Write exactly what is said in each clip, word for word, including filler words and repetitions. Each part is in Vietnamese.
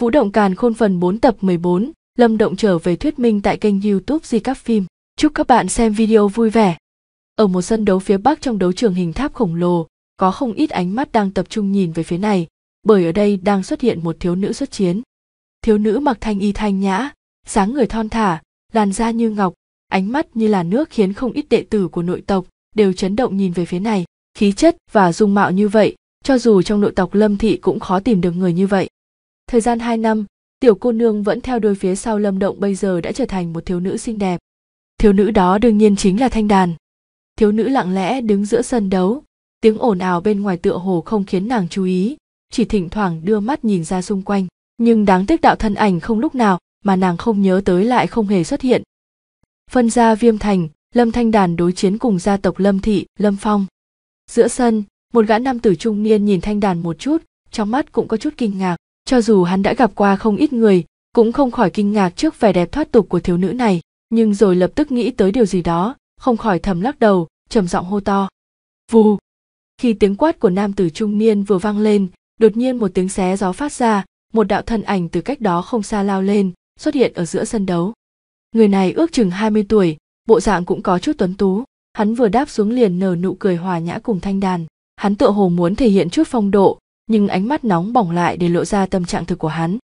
Vũ Động Càn Khôn phần bốn tập mười bốn, Lâm Động trở về thuyết minh tại kênh YouTube Di Cát Phim. Chúc các bạn xem video vui vẻ. Ở một sân đấu phía Bắc trong đấu trường hình tháp khổng lồ, có không ít ánh mắt đang tập trung nhìn về phía này, bởi ở đây đang xuất hiện một thiếu nữ xuất chiến. Thiếu nữ mặc thanh y thanh nhã, dáng người thon thả, làn da như ngọc, ánh mắt như là nước khiến không ít đệ tử của nội tộc đều chấn động nhìn về phía này. Khí chất và dung mạo như vậy, cho dù trong nội tộc Lâm Thị cũng khó tìm được người như vậy. Thời gian hai năm, tiểu cô nương vẫn theo đuôi phía sau Lâm Động bây giờ đã trở thành một thiếu nữ xinh đẹp. Thiếu nữ đó đương nhiên chính là Thanh Đàn. Thiếu nữ lặng lẽ đứng giữa sân đấu, tiếng ồn ào bên ngoài tựa hồ không khiến nàng chú ý, chỉ thỉnh thoảng đưa mắt nhìn ra xung quanh. Nhưng đáng tiếc đạo thân ảnh không lúc nào mà nàng không nhớ tới lại không hề xuất hiện. Phân gia Viêm Thành, Lâm Thanh Đàn đối chiến cùng gia tộc Lâm Thị, Lâm Phong. Giữa sân, một gã nam tử trung niên nhìn Thanh Đàn một chút, trong mắt cũng có chút kinh ngạc. Cho dù hắn đã gặp qua không ít người, cũng không khỏi kinh ngạc trước vẻ đẹp thoát tục của thiếu nữ này, nhưng rồi lập tức nghĩ tới điều gì đó, không khỏi thầm lắc đầu, trầm giọng hô to. Vù! Khi tiếng quát của nam tử trung niên vừa vang lên, đột nhiên một tiếng xé gió phát ra, một đạo thân ảnh từ cách đó không xa lao lên, xuất hiện ở giữa sân đấu. Người này ước chừng hai mươi tuổi, bộ dạng cũng có chút tuấn tú, hắn vừa đáp xuống liền nở nụ cười hòa nhã cùng Thanh Đàn. Hắn tựa hồ muốn thể hiện chút phong độ, nhưng ánh mắt nóng bỏng lại để lộ ra tâm trạng thực của hắn.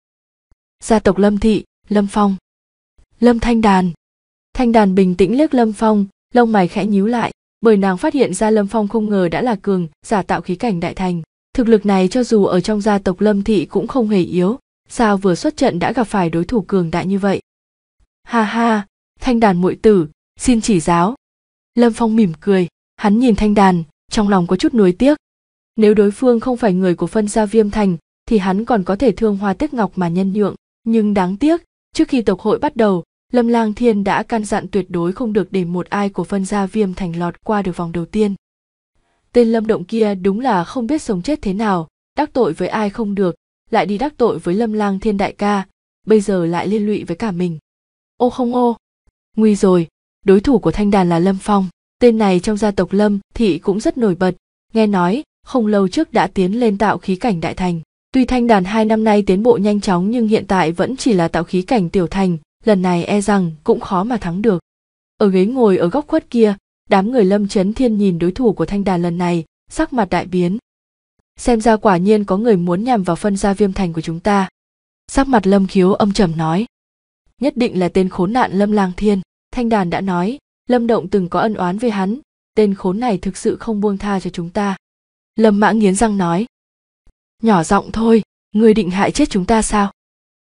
Gia tộc Lâm Thị, Lâm Phong. Lâm Thanh Đàn. Thanh Đàn bình tĩnh liếc Lâm Phong, lông mày khẽ nhíu lại, bởi nàng phát hiện ra Lâm Phong không ngờ đã là cường giả tạo khí cảnh đại thành. Thực lực này cho dù ở trong gia tộc Lâm Thị cũng không hề yếu, sao vừa xuất trận đã gặp phải đối thủ cường đại như vậy. Ha ha, Thanh Đàn muội tử, xin chỉ giáo. Lâm Phong mỉm cười, hắn nhìn Thanh Đàn, trong lòng có chút nuối tiếc. Nếu đối phương không phải người của phân gia Viêm Thành, thì hắn còn có thể thương hoa tiếc ngọc mà nhân nhượng. Nhưng đáng tiếc, trước khi tộc hội bắt đầu, Lâm Lang Thiên đã căn dặn tuyệt đối không được để một ai của phân gia Viêm Thành lọt qua được vòng đầu tiên. Tên Lâm Động kia đúng là không biết sống chết thế nào, đắc tội với ai không được, lại đi đắc tội với Lâm Lang Thiên đại ca, bây giờ lại liên lụy với cả mình. Ô không ô, nguy rồi, đối thủ của Thanh Đàn là Lâm Phong, tên này trong gia tộc Lâm Thị cũng rất nổi bật, nghe nói không lâu trước đã tiến lên tạo khí cảnh đại thành. Tuy Thanh Đàn hai năm nay tiến bộ nhanh chóng nhưng hiện tại vẫn chỉ là tạo khí cảnh tiểu thành, lần này e rằng cũng khó mà thắng được. Ở ghế ngồi ở góc khuất kia, đám người Lâm Chấn Thiên nhìn đối thủ của Thanh Đàn lần này, sắc mặt đại biến. Xem ra quả nhiên có người muốn nhằm vào phân gia Viêm Thành của chúng ta. Sắc mặt Lâm Khiếu âm trầm nói. Nhất định là tên khốn nạn Lâm Lang Thiên. Thanh Đàn đã nói, Lâm Động từng có ân oán với hắn, tên khốn này thực sự không buông tha cho chúng ta. Lâm Mãng nghiến răng nói. Nhỏ giọng thôi, ngươi định hại chết chúng ta sao?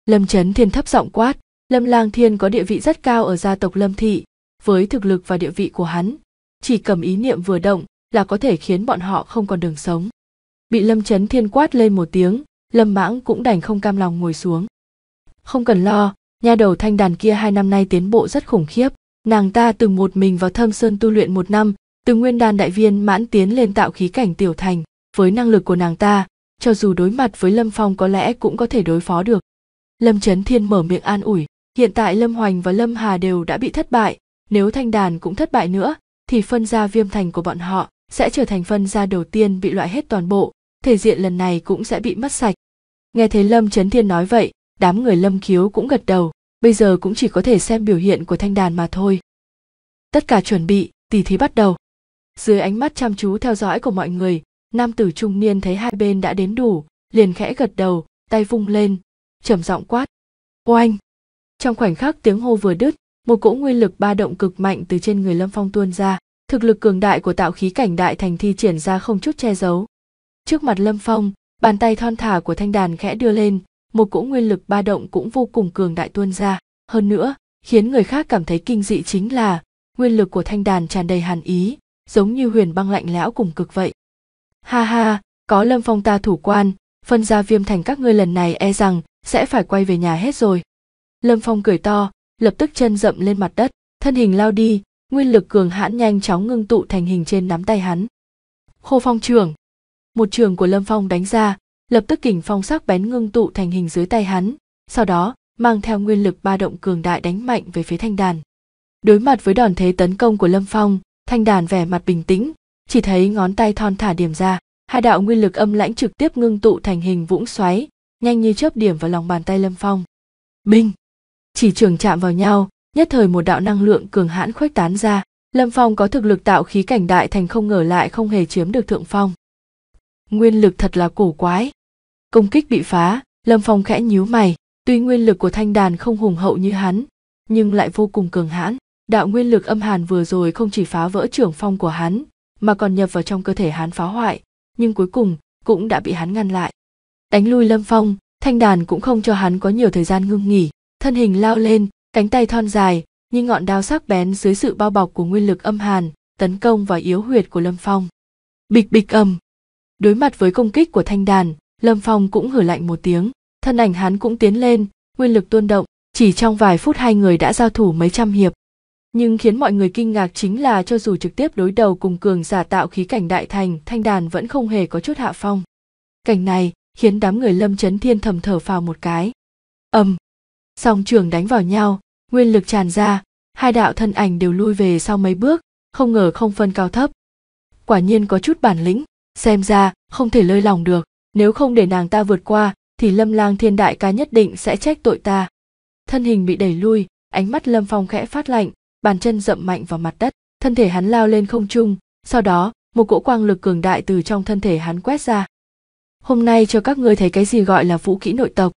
Lâm Chấn Thiên thấp giọng quát. Lâm Lang Thiên có địa vị rất cao ở gia tộc Lâm Thị, với thực lực và địa vị của hắn, chỉ cầm ý niệm vừa động là có thể khiến bọn họ không còn đường sống. Bị Lâm Chấn Thiên quát lên một tiếng, Lâm Mãng cũng đành không cam lòng ngồi xuống. Không cần lo, nha đầu Thanh Đàn kia hai năm nay tiến bộ rất khủng khiếp, nàng ta từng một mình vào Thâm Sơn tu luyện một năm, từ nguyên đan đại viên mãn tiến lên tạo khí cảnh tiểu thành, với năng lực của nàng ta, cho dù đối mặt với Lâm Phong có lẽ cũng có thể đối phó được. Lâm Chấn Thiên mở miệng an ủi, hiện tại Lâm Hoành và Lâm Hà đều đã bị thất bại, nếu Thanh Đàn cũng thất bại nữa, thì phân gia Viêm Thành của bọn họ sẽ trở thành phân gia đầu tiên bị loại hết toàn bộ, thể diện lần này cũng sẽ bị mất sạch. Nghe thấy Lâm Chấn Thiên nói vậy, đám người Lâm Khiếu cũng gật đầu, bây giờ cũng chỉ có thể xem biểu hiện của Thanh Đàn mà thôi. Tất cả chuẩn bị, tỷ thí bắt đầu. Dưới ánh mắt chăm chú theo dõi của mọi người, nam tử trung niên thấy hai bên đã đến đủ, liền khẽ gật đầu, tay vung lên, trầm giọng quát. Oanh! Trong khoảnh khắc tiếng hô vừa đứt, một cỗ nguyên lực ba động cực mạnh từ trên người Lâm Phong tuôn ra, thực lực cường đại của tạo khí cảnh đại thành thi triển ra không chút che giấu. Trước mặt Lâm Phong, bàn tay thon thả của Thanh Đàn khẽ đưa lên, một cỗ nguyên lực ba động cũng vô cùng cường đại tuôn ra. Hơn nữa, khiến người khác cảm thấy kinh dị chính là nguyên lực của Thanh Đàn tràn đầy hàn ý, giống như huyền băng lạnh lẽo cùng cực vậy. Ha ha, có Lâm Phong ta thủ quan, phân gia Viêm Thành các ngươi lần này e rằng sẽ phải quay về nhà hết rồi. Lâm Phong cười to, lập tức chân dậm lên mặt đất, thân hình lao đi, nguyên lực cường hãn nhanh chóng ngưng tụ thành hình trên nắm tay hắn. Khô phong trường. Một trường của Lâm Phong đánh ra, lập tức kình phong sắc bén ngưng tụ thành hình dưới tay hắn, sau đó mang theo nguyên lực ba động cường đại đánh mạnh về phía Thanh Đàn. Đối mặt với đòn thế tấn công của Lâm Phong, Thanh Đàn vẻ mặt bình tĩnh, chỉ thấy ngón tay thon thả điểm ra, hai đạo nguyên lực âm lãnh trực tiếp ngưng tụ thành hình vũng xoáy, nhanh như chớp điểm vào lòng bàn tay Lâm Phong. Binh! Chỉ trường chạm vào nhau, nhất thời một đạo năng lượng cường hãn khuếch tán ra. Lâm Phong có thực lực tạo khí cảnh đại thành không ngờ lại không hề chiếm được thượng phong. Nguyên lực thật là cổ quái. Công kích bị phá, Lâm Phong khẽ nhíu mày. Tuy nguyên lực của Thanh Đàn không hùng hậu như hắn, nhưng lại vô cùng cường hãn. Đạo nguyên lực âm hàn vừa rồi không chỉ phá vỡ trưởng phong của hắn, mà còn nhập vào trong cơ thể hắn phá hoại, nhưng cuối cùng cũng đã bị hắn ngăn lại. Đánh lui Lâm Phong, Thanh Đàn cũng không cho hắn có nhiều thời gian ngưng nghỉ, thân hình lao lên, cánh tay thon dài, như ngọn đao sắc bén dưới sự bao bọc của nguyên lực âm hàn, tấn công vào yếu huyệt của Lâm Phong. Bịch bịch ầm. Đối mặt với công kích của Thanh Đàn, Lâm Phong cũng hử lạnh một tiếng, thân ảnh hắn cũng tiến lên, nguyên lực tuôn động, chỉ trong vài phút hai người đã giao thủ mấy trăm hiệp. Nhưng khiến mọi người kinh ngạc chính là cho dù trực tiếp đối đầu cùng cường giả tạo khí cảnh đại thành, Thanh Đàn vẫn không hề có chút hạ phong. Cảnh này khiến đám người Lâm Chấn Thiên thầm thở phào một cái. Ầm. Song trường đánh vào nhau, nguyên lực tràn ra, hai đạo thân ảnh đều lui về sau mấy bước, không ngờ không phân cao thấp. Quả nhiên có chút bản lĩnh, xem ra không thể lơi lỏng được, nếu không để nàng ta vượt qua thì Lâm Lang Thiên đại ca nhất định sẽ trách tội ta. Thân hình bị đẩy lui, ánh mắt Lâm Phong khẽ phát lạnh, bàn chân dậm mạnh vào mặt đất, thân thể hắn lao lên không trung, sau đó một cỗ quang lực cường đại từ trong thân thể hắn quét ra. Hôm nay cho các ngươi thấy cái gì gọi là vũ kỹ nội tộc.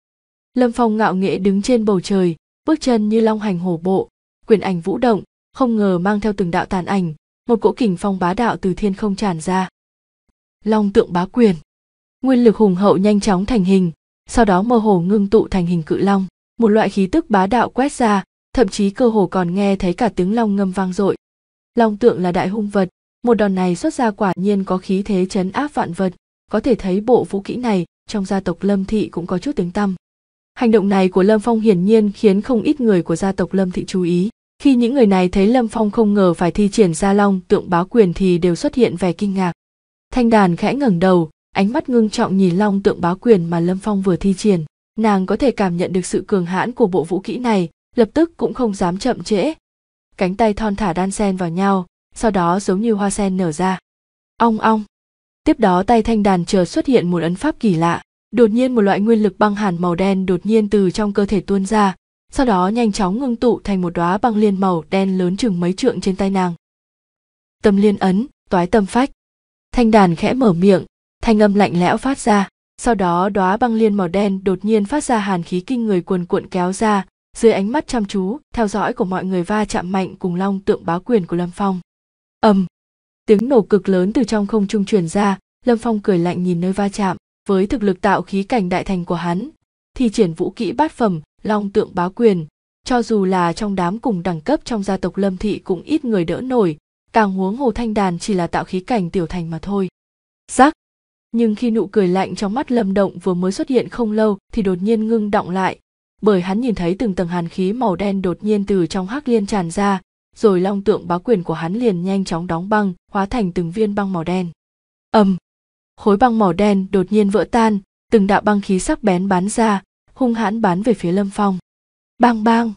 Lâm Phong ngạo nghễ đứng trên bầu trời, bước chân như long hành hổ bộ, quyền ảnh vũ động, không ngờ mang theo từng đạo tàn ảnh, một cỗ kình phong bá đạo từ thiên không tràn ra. Long tượng bá quyền. Nguyên lực hùng hậu nhanh chóng thành hình, sau đó mơ hồ ngưng tụ thành hình cự long, một loại khí tức bá đạo quét ra, thậm chí cơ hồ còn nghe thấy cả tiếng long ngâm vang dội. Long tượng là đại hung vật, một đòn này xuất ra quả nhiên có khí thế trấn áp vạn vật, có thể thấy bộ vũ kỹ này trong gia tộc Lâm Thị cũng có chút tiếng tăm. Hành động này của Lâm Phong hiển nhiên khiến không ít người của gia tộc Lâm Thị chú ý. Khi những người này thấy Lâm Phong không ngờ phải thi triển ra long tượng bá quyền thì đều xuất hiện vẻ kinh ngạc. Thanh Đàn khẽ ngẩng đầu, ánh mắt ngưng trọng nhìn long tượng bá quyền mà Lâm Phong vừa thi triển. Nàng có thể cảm nhận được sự cường hãn của bộ vũ kỹ này, lập tức cũng không dám chậm trễ. Cánh tay thon thả đan sen vào nhau, sau đó giống như hoa sen nở ra. Ong ong. Tiếp đó tay Thanh Đàn chợt xuất hiện một ấn pháp kỳ lạ. Đột nhiên một loại nguyên lực băng hàn màu đen đột nhiên từ trong cơ thể tuôn ra, sau đó nhanh chóng ngưng tụ thành một đóa băng liên màu đen lớn chừng mấy trượng trên tay nàng. Tâm liên ấn, toái tâm phách. Thanh Đàn khẽ mở miệng, thanh âm lạnh lẽo phát ra, sau đó đóa băng liên màu đen đột nhiên phát ra hàn khí kinh người cuồn cuộn kéo ra, dưới ánh mắt chăm chú, theo dõi của mọi người va chạm mạnh cùng long tượng bá quyền của Lâm Phong. Ầm. Tiếng nổ cực lớn từ trong không trung truyền ra, Lâm Phong cười lạnh nhìn nơi va chạm. Với thực lực tạo khí cảnh đại thành của hắn, thì triển vũ kỹ bát phẩm, long tượng bá quyền, cho dù là trong đám cùng đẳng cấp trong gia tộc Lâm Thị cũng ít người đỡ nổi, càng huống hồ Thanh Đàn chỉ là tạo khí cảnh tiểu thành mà thôi. Rắc! Nhưng khi nụ cười lạnh trong mắt Lâm Động vừa mới xuất hiện không lâu thì đột nhiên ngưng đọng lại, bởi hắn nhìn thấy từng tầng hàn khí màu đen đột nhiên từ trong hắc liên tràn ra, rồi long tượng bá quyền của hắn liền nhanh chóng đóng băng, hóa thành từng viên băng màu đen. Ầm! Khối băng màu đen đột nhiên vỡ tan, từng đạo băng khí sắc bén bắn ra, hung hãn bắn về phía Lâm Phong. Bang bang!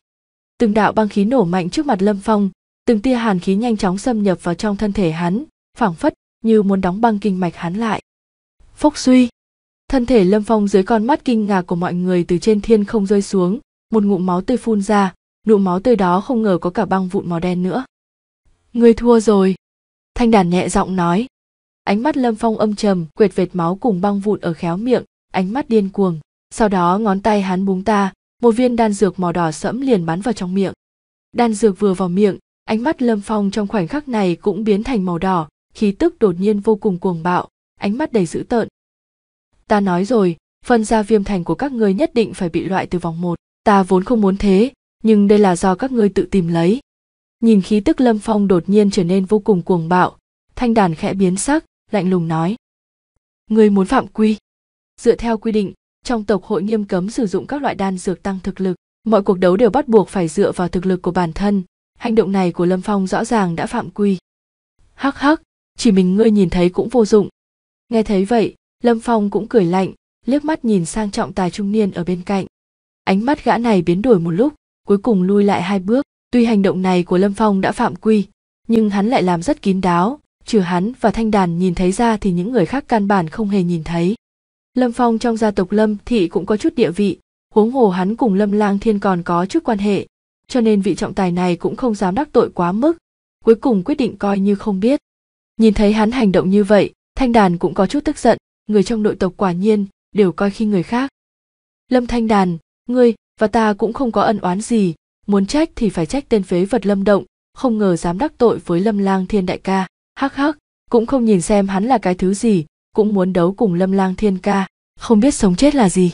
Từng đạo băng khí nổ mạnh trước mặt Lâm Phong, từng tia hàn khí nhanh chóng xâm nhập vào trong thân thể hắn, phảng phất như muốn đóng băng kinh mạch hắn lại. Phốc suy! Thân thể Lâm Phong dưới con mắt kinh ngạc của mọi người từ trên thiên không rơi xuống, một ngụm máu tươi phun ra, ngụm máu tươi đó không ngờ có cả băng vụn màu đen nữa. Người thua rồi! Thanh Đàn nhẹ giọng nói. Ánh mắt Lâm Phong âm trầm, quệt vệt máu cùng băng vụn ở khéo miệng, ánh mắt điên cuồng. Sau đó ngón tay hắn búng ta, một viên đan dược màu đỏ sẫm liền bắn vào trong miệng. Đan dược vừa vào miệng, ánh mắt Lâm Phong trong khoảnh khắc này cũng biến thành màu đỏ, khí tức đột nhiên vô cùng cuồng bạo, ánh mắt đầy dữ tợn. Ta nói rồi, phân gia Viêm Thành của các ngươi nhất định phải bị loại từ vòng một. Ta vốn không muốn thế, nhưng đây là do các ngươi tự tìm lấy. Nhìn khí tức Lâm Phong đột nhiên trở nên vô cùng cuồng bạo, Thanh Đàn khẽ biến sắc. Lạnh lùng nói. Người muốn phạm quy. Dựa theo quy định, trong tộc hội nghiêm cấm sử dụng các loại đan dược tăng thực lực. Mọi cuộc đấu đều bắt buộc phải dựa vào thực lực của bản thân. Hành động này của Lâm Phong rõ ràng đã phạm quy. Hắc hắc, chỉ mình ngươi nhìn thấy cũng vô dụng. Nghe thấy vậy, Lâm Phong cũng cười lạnh, liếc mắt nhìn sang trọng tài trung niên ở bên cạnh. Ánh mắt gã này biến đổi một lúc, cuối cùng lui lại hai bước. Tuy hành động này của Lâm Phong đã phạm quy, nhưng hắn lại làm rất kín đáo. Trừ hắn và Thanh Đàn nhìn thấy ra thì những người khác căn bản không hề nhìn thấy. Lâm Phong trong gia tộc Lâm Thị cũng có chút địa vị, huống hồ hắn cùng Lâm Lang Thiên còn có chút quan hệ, cho nên vị trọng tài này cũng không dám đắc tội quá mức, cuối cùng quyết định coi như không biết. Nhìn thấy hắn hành động như vậy, Thanh Đàn cũng có chút tức giận, người trong nội tộc quả nhiên đều coi khinh người khác. Lâm Thanh Đàn, ngươi và ta cũng không có ân oán gì, muốn trách thì phải trách tên phế vật Lâm Động, không ngờ dám đắc tội với Lâm Lang Thiên đại ca, hắc hắc, cũng không nhìn xem hắn là cái thứ gì, cũng muốn đấu cùng Lâm Lang Thiên ca, không biết sống chết là gì.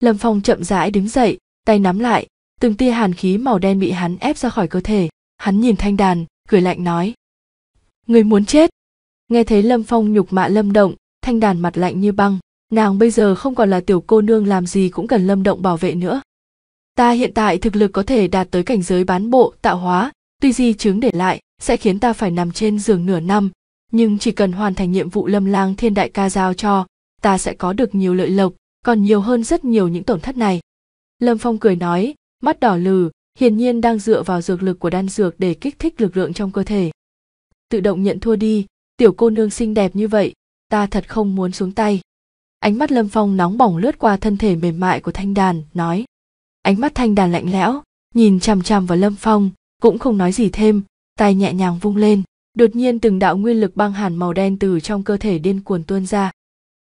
Lâm Phong chậm rãi đứng dậy, tay nắm lại, từng tia hàn khí màu đen bị hắn ép ra khỏi cơ thể, hắn nhìn Thanh Đàn, cười lạnh nói: "Ngươi muốn chết." Nghe thấy Lâm Phong nhục mạ Lâm Động, Thanh Đàn mặt lạnh như băng, nàng bây giờ không còn là tiểu cô nương làm gì cũng cần Lâm Động bảo vệ nữa. Ta hiện tại thực lực có thể đạt tới cảnh giới bán bộ tạo hóa, tuy di chứng để lại sẽ khiến ta phải nằm trên giường nửa năm, nhưng chỉ cần hoàn thành nhiệm vụ Lâm Lang Thiên đại ca giao cho, ta sẽ có được nhiều lợi lộc, còn nhiều hơn rất nhiều những tổn thất này. Lâm Phong cười nói, mắt đỏ lừ, hiển nhiên đang dựa vào dược lực của đan dược để kích thích lực lượng trong cơ thể. Tự động nhận thua đi, tiểu cô nương xinh đẹp như vậy, ta thật không muốn xuống tay. Ánh mắt Lâm Phong nóng bỏng lướt qua thân thể mềm mại của Thanh Đàn, nói. Ánh mắt Thanh Đàn lạnh lẽo, nhìn chằm chằm vào Lâm Phong, cũng không nói gì thêm, tay nhẹ nhàng vung lên. Đột nhiên từng đạo nguyên lực băng hàn màu đen từ trong cơ thể điên cuồng tuôn ra.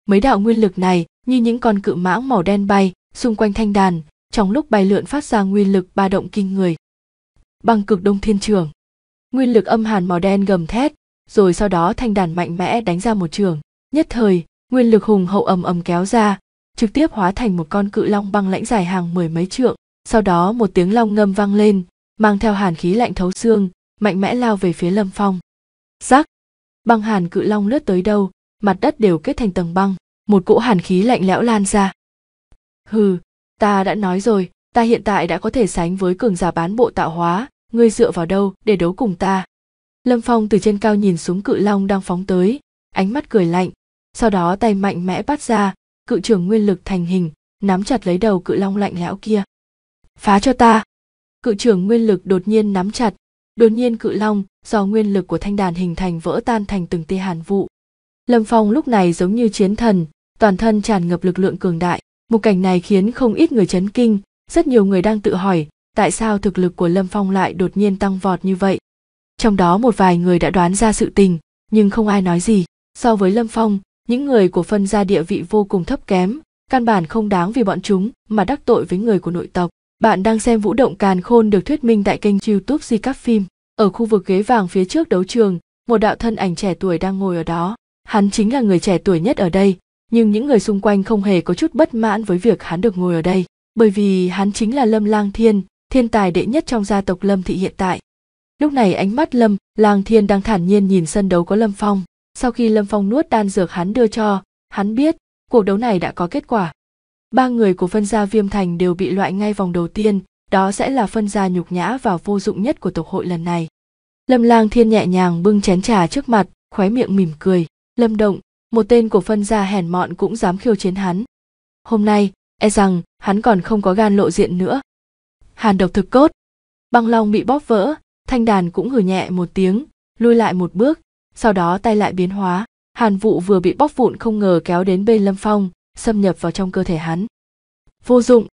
Mấy đạo nguyên lực này như những con cự mãng màu đen bay xung quanh Thanh Đàn, trong lúc bay lượn phát ra nguyên lực ba động kinh người. Băng cực đông thiên trường. Nguyên lực âm hàn màu đen gầm thét, rồi sau đó Thanh Đàn mạnh mẽ đánh ra một trường. Nhất thời, nguyên lực hùng hậu ầm ầm kéo ra, trực tiếp hóa thành một con cự long băng lãnh dài hàng mười mấy trượng. Sau đó một tiếng long ngâm vang lên, mang theo hàn khí lạnh thấu xương, mạnh mẽ lao về phía Lâm Phong. Rắc! Băng hàn cự long lướt tới đâu, mặt đất đều kết thành tầng băng, một cỗ hàn khí lạnh lẽo lan ra. Hừ, ta đã nói rồi, ta hiện tại đã có thể sánh với cường giả bán bộ tạo hóa, ngươi dựa vào đâu để đấu cùng ta. Lâm Phong từ trên cao nhìn xuống cự long đang phóng tới, ánh mắt cười lạnh, sau đó tay mạnh mẽ bắt ra, cự trường nguyên lực thành hình, nắm chặt lấy đầu cự long lạnh lẽo kia. Phá cho ta! Cự trường nguyên lực đột nhiên nắm chặt, đột nhiên cự long do nguyên lực của Thanh Đàn hình thành vỡ tan thành từng tia hàn vụ. Lâm Phong lúc này giống như chiến thần, toàn thân tràn ngập lực lượng cường đại. Một cảnh này khiến không ít người chấn kinh, rất nhiều người đang tự hỏi tại sao thực lực của Lâm Phong lại đột nhiên tăng vọt như vậy. Trong đó một vài người đã đoán ra sự tình, nhưng không ai nói gì. So với Lâm Phong, những người của phân gia địa vị vô cùng thấp kém, căn bản không đáng vì bọn chúng mà đắc tội với người của nội tộc. Bạn đang xem Vũ Động Càn Khôn được thuyết minh tại kênh YouTube Di Cát Phim. Ở khu vực ghế vàng phía trước đấu trường, một đạo thân ảnh trẻ tuổi đang ngồi ở đó. Hắn chính là người trẻ tuổi nhất ở đây, nhưng những người xung quanh không hề có chút bất mãn với việc hắn được ngồi ở đây, bởi vì hắn chính là Lâm Lang Thiên, thiên tài đệ nhất trong gia tộc Lâm Thị hiện tại. Lúc này ánh mắt Lâm Lang Thiên đang thản nhiên nhìn sân đấu có Lâm Phong. Sau khi Lâm Phong nuốt đan dược hắn đưa cho, hắn biết cuộc đấu này đã có kết quả. Ba người của phân gia Viêm Thành đều bị loại ngay vòng đầu tiên, đó sẽ là phân gia nhục nhã và vô dụng nhất của tộc hội lần này. Lâm Lang Thiên nhẹ nhàng bưng chén trà trước mặt, khóe miệng mỉm cười. Lâm Động, một tên của phân gia hèn mọn cũng dám khiêu chiến hắn. Hôm nay, e rằng hắn còn không có gan lộ diện nữa. Hàn độc thực cốt. Băng long bị bóp vỡ, Thanh Đàn cũng hừ nhẹ một tiếng, lui lại một bước, sau đó tay lại biến hóa. Hàn vụ vừa bị bóp vụn không ngờ kéo đến bên Lâm Phong, xâm nhập vào trong cơ thể hắn. Vô dụng.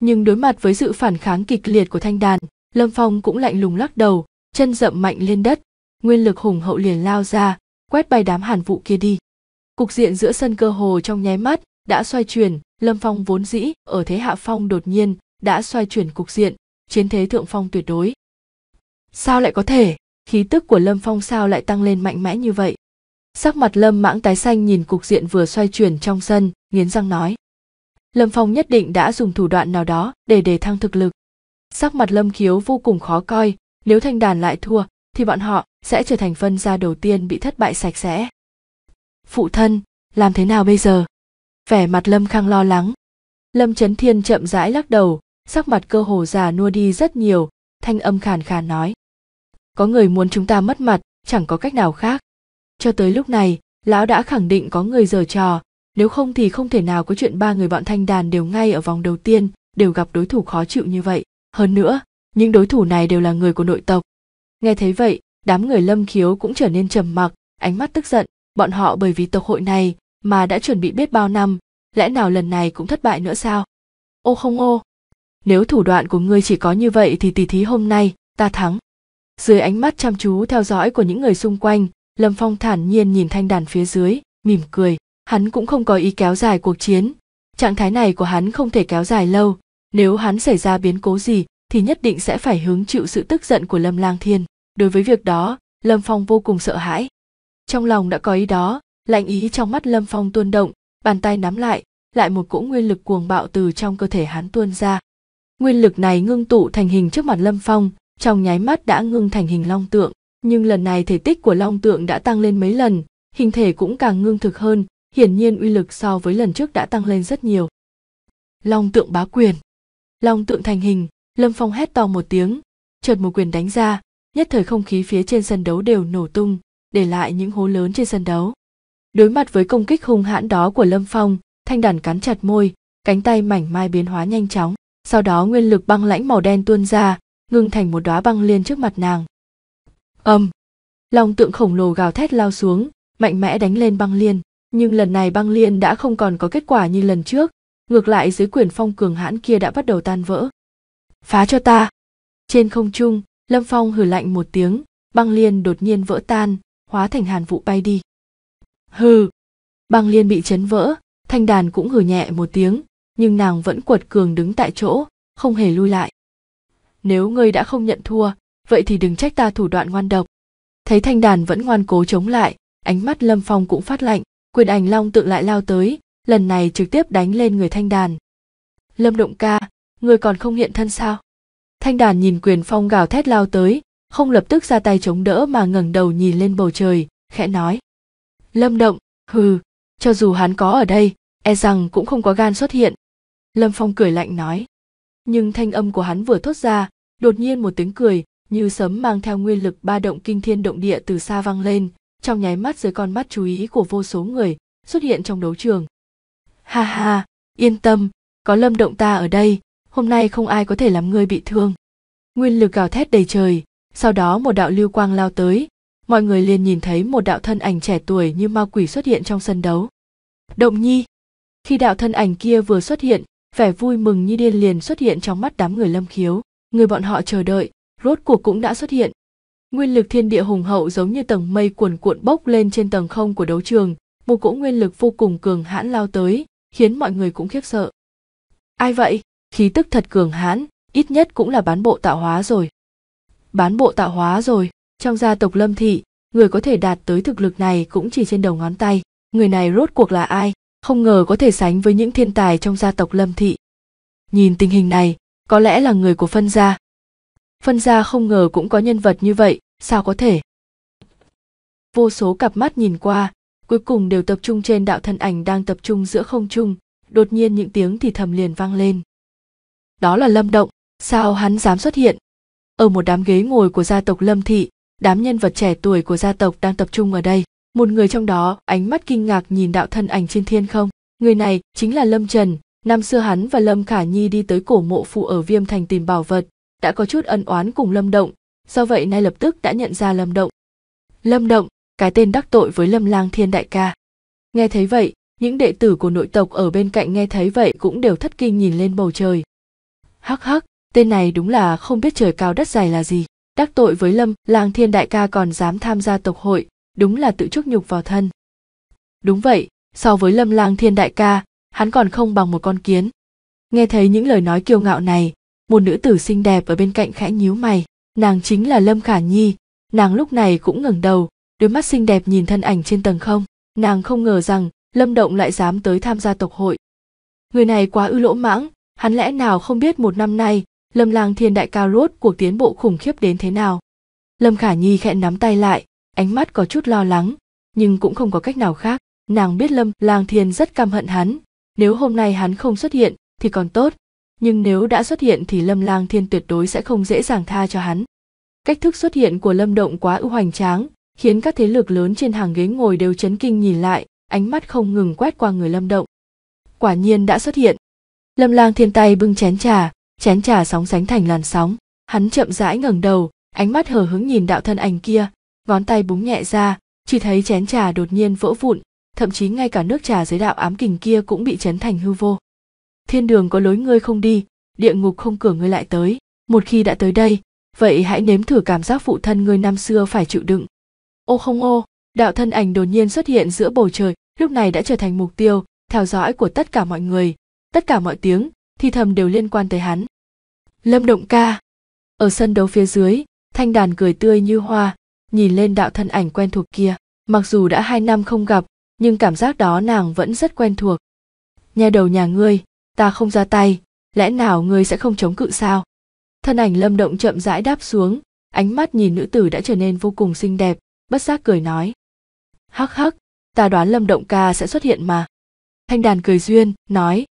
Nhưng đối mặt với sự phản kháng kịch liệt của Thanh Đàn, Lâm Phong cũng lạnh lùng lắc đầu, chân dậm mạnh lên đất, nguyên lực hùng hậu liền lao ra, quét bay đám hàn vụ kia đi. Cục diện giữa sân cơ hồ trong nháy mắt đã xoay chuyển, Lâm Phong vốn dĩ ở thế hạ phong đột nhiên đã xoay chuyển cục diện, chiến thế thượng phong tuyệt đối. Sao lại có thể? Khí tức của Lâm Phong sao lại tăng lên mạnh mẽ như vậy? Sắc mặt Lâm Mãng tái xanh nhìn cục diện vừa xoay chuyển trong sân, nghiến răng nói. Lâm Phong nhất định đã dùng thủ đoạn nào đó để đề thăng thực lực. Sắc mặt Lâm Khiếu vô cùng khó coi, nếu Thanh Đàn lại thua thì bọn họ sẽ trở thành phân gia đầu tiên bị thất bại sạch sẽ. Phụ thân, làm thế nào bây giờ? Vẻ mặt Lâm Khang lo lắng. Lâm Chấn Thiên chậm rãi lắc đầu, sắc mặt cơ hồ già nua đi rất nhiều, thanh âm khàn khàn nói. Có người muốn chúng ta mất mặt, chẳng có cách nào khác. Cho tới lúc này, lão đã khẳng định có người giở trò, nếu không thì không thể nào có chuyện ba người bọn Thanh Đàn đều ngay ở vòng đầu tiên, đều gặp đối thủ khó chịu như vậy. Hơn nữa, những đối thủ này đều là người của nội tộc. Nghe thấy vậy, đám người Lâm Khiếu cũng trở nên trầm mặc, ánh mắt tức giận. Bọn họ bởi vì tộc hội này mà đã chuẩn bị biết bao năm, lẽ nào lần này cũng thất bại nữa sao? Ô không ô, nếu thủ đoạn của ngươi chỉ có như vậy thì tỷ thí hôm nay ta thắng. Dưới ánh mắt chăm chú theo dõi của những người xung quanh, Lâm Phong thản nhiên nhìn Thanh Đàn phía dưới, mỉm cười. Hắn cũng không có ý kéo dài cuộc chiến. Trạng thái này của hắn không thể kéo dài lâu, nếu hắn xảy ra biến cố gì thì nhất định sẽ phải hứng chịu sự tức giận của Lâm Lang Thiên. Đối với việc đó, Lâm Phong vô cùng sợ hãi. Trong lòng đã có ý đó, lạnh ý trong mắt Lâm Phong tuôn động, bàn tay nắm lại, lại một cỗ nguyên lực cuồng bạo từ trong cơ thể hắn tuôn ra. Nguyên lực này ngưng tụ thành hình trước mặt Lâm Phong, trong nháy mắt đã ngưng thành hình long tượng, nhưng lần này thể tích của long tượng đã tăng lên mấy lần, hình thể cũng càng ngưng thực hơn, hiển nhiên uy lực so với lần trước đã tăng lên rất nhiều. Long tượng bá quyền. Long tượng thành hình, Lâm Phong hét to một tiếng, chợt một quyền đánh ra, nhất thời không khí phía trên sân đấu đều nổ tung, để lại những hố lớn trên sân đấu. Đối mặt với công kích hung hãn đó của Lâm Phong, Thanh Đàn cắn chặt môi, cánh tay mảnh mai biến hóa nhanh chóng, sau đó nguyên lực băng lãnh màu đen tuôn ra, ngưng thành một đóa băng liên trước mặt nàng. Ầm! Long tượng khổng lồ gào thét lao xuống, mạnh mẽ đánh lên băng liên, nhưng lần này băng liên đã không còn có kết quả như lần trước, ngược lại dưới quyền phong cường hãn kia đã bắt đầu tan vỡ. Phá cho ta! Trên không trung, Lâm Phong hừ lạnh một tiếng, băng liên đột nhiên vỡ tan, hóa thành hàn vụ bay đi. Hừ! Băng liên bị chấn vỡ, Thanh Đàn cũng hừ nhẹ một tiếng, nhưng nàng vẫn quật cường đứng tại chỗ, không hề lui lại. Nếu ngươi đã không nhận thua, vậy thì đừng trách ta thủ đoạn ngoan độc. Thấy Thanh Đàn vẫn ngoan cố chống lại, ánh mắt Lâm Phong cũng phát lạnh, quyền ảnh long tượng lại lao tới, lần này trực tiếp đánh lên người Thanh Đàn. Lâm Động ca, ngươi còn không hiện thân sao? Thanh Đàn nhìn quyền phong gào thét lao tới, không lập tức ra tay chống đỡ mà ngẩng đầu nhìn lên bầu trời, khẽ nói. Lâm Động, hừ, cho dù hắn có ở đây, e rằng cũng không có gan xuất hiện. Lâm Phong cười lạnh nói. Nhưng thanh âm của hắn vừa thốt ra, đột nhiên một tiếng cười như sấm mang theo nguyên lực ba động kinh thiên động địa từ xa vang lên, trong nháy mắt dưới con mắt chú ý của vô số người xuất hiện trong đấu trường. Ha ha, yên tâm, có Lâm Động ta ở đây, hôm nay không ai có thể làm ngươi bị thương. Nguyên lực gào thét đầy trời, sau đó một đạo lưu quang lao tới, mọi người liền nhìn thấy một đạo thân ảnh trẻ tuổi như ma quỷ xuất hiện trong sân đấu. Động Nhi. Khi đạo thân ảnh kia vừa xuất hiện, vẻ vui mừng như điên liền xuất hiện trong mắt đám người Lâm Khiếu, người bọn họ chờ đợi, rốt cuộc cũng đã xuất hiện. Nguyên lực thiên địa hùng hậu giống như tầng mây cuồn cuộn bốc lên trên tầng không của đấu trường, một cỗ nguyên lực vô cùng cường hãn lao tới, khiến mọi người cũng khiếp sợ. Ai vậy? Khí tức thật cường hãn, ít nhất cũng là bán bộ tạo hóa rồi. Bán bộ tạo hóa rồi, trong gia tộc Lâm Thị, người có thể đạt tới thực lực này cũng chỉ trên đầu ngón tay, người này rốt cuộc là ai? Không ngờ có thể sánh với những thiên tài trong gia tộc Lâm Thị. Nhìn tình hình này, có lẽ là người của phân gia. Phân gia không ngờ cũng có nhân vật như vậy, sao có thể? Vô số cặp mắt nhìn qua, cuối cùng đều tập trung trên đạo thân ảnh đang tập trung giữa không trung, đột nhiên những tiếng thì thầm liền vang lên. Đó là Lâm Động, sao hắn dám xuất hiện? Ở một đám ghế ngồi của gia tộc Lâm Thị, đám nhân vật trẻ tuổi của gia tộc đang tập trung ở đây. Một người trong đó ánh mắt kinh ngạc nhìn đạo thân ảnh trên thiên không. Người này chính là Lâm Trần, năm xưa hắn và Lâm Khả Nhi đi tới cổ mộ phụ ở Viêm Thành tìm bảo vật, đã có chút ân oán cùng Lâm Động, do vậy nay lập tức đã nhận ra Lâm Động. Lâm Động, cái tên đắc tội với Lâm Lang Thiên đại ca. Nghe thấy vậy, những đệ tử của nội tộc ở bên cạnh nghe thấy vậy cũng đều thất kinh nhìn lên bầu trời. Hắc hắc, tên này đúng là không biết trời cao đất dày là gì, đắc tội với Lâm Lang Thiên đại ca còn dám tham gia tộc hội. Đúng là tự chuốc nhục vào thân. Đúng vậy, so với Lâm Lang Thiên đại ca, hắn còn không bằng một con kiến. Nghe thấy những lời nói kiêu ngạo này, một nữ tử xinh đẹp ở bên cạnh khẽ nhíu mày, nàng chính là Lâm Khả Nhi. Nàng lúc này cũng ngẩng đầu, đôi mắt xinh đẹp nhìn thân ảnh trên tầng không. Nàng không ngờ rằng Lâm Động lại dám tới tham gia tộc hội. Người này quá ư lỗ mãng, hắn lẽ nào không biết một năm nay Lâm Lang Thiên đại ca rốt cuộc tiến bộ khủng khiếp đến thế nào. Lâm Khả Nhi khẽ nắm tay lại, ánh mắt có chút lo lắng, nhưng cũng không có cách nào khác. Nàng biết Lâm Lang Thiên rất căm hận hắn, nếu hôm nay hắn không xuất hiện thì còn tốt, nhưng nếu đã xuất hiện thì Lâm Lang Thiên tuyệt đối sẽ không dễ dàng tha cho hắn. Cách thức xuất hiện của Lâm Động quá ư hoành tráng, khiến các thế lực lớn trên hàng ghế ngồi đều chấn kinh nhìn lại, ánh mắt không ngừng quét qua người Lâm Động. Quả nhiên đã xuất hiện. Lâm Lang Thiên tay bưng chén trà, chén trà sóng sánh thành làn sóng, hắn chậm rãi ngẩng đầu, ánh mắt hờ hững nhìn đạo thân ảnh kia. Ngón tay búng nhẹ ra, chỉ thấy chén trà đột nhiên vỡ vụn, thậm chí ngay cả nước trà dưới đạo ám kình kia cũng bị chấn thành hư vô. Thiên đường có lối ngươi không đi, địa ngục không cửa ngươi lại tới. Một khi đã tới đây, vậy hãy nếm thử cảm giác phụ thân ngươi năm xưa phải chịu đựng. Ô không ô, đạo thân ảnh đột nhiên xuất hiện giữa bầu trời, lúc này đã trở thành mục tiêu theo dõi của tất cả mọi người, tất cả mọi tiếng thì thầm đều liên quan tới hắn. Lâm Động ca. Ở sân đấu phía dưới, Thanh Đàn cười tươi như hoa, nhìn lên đạo thân ảnh quen thuộc kia. Mặc dù đã hai năm không gặp, nhưng cảm giác đó nàng vẫn rất quen thuộc. Nhà đầu nhà ngươi, ta không ra tay, lẽ nào ngươi sẽ không chống cự sao? Thân ảnh Lâm Động chậm rãi đáp xuống, ánh mắt nhìn nữ tử đã trở nên vô cùng xinh đẹp, bất giác cười nói. Hắc hắc, ta đoán Lâm Động ca sẽ xuất hiện mà. Thanh Đàn cười duyên, nói.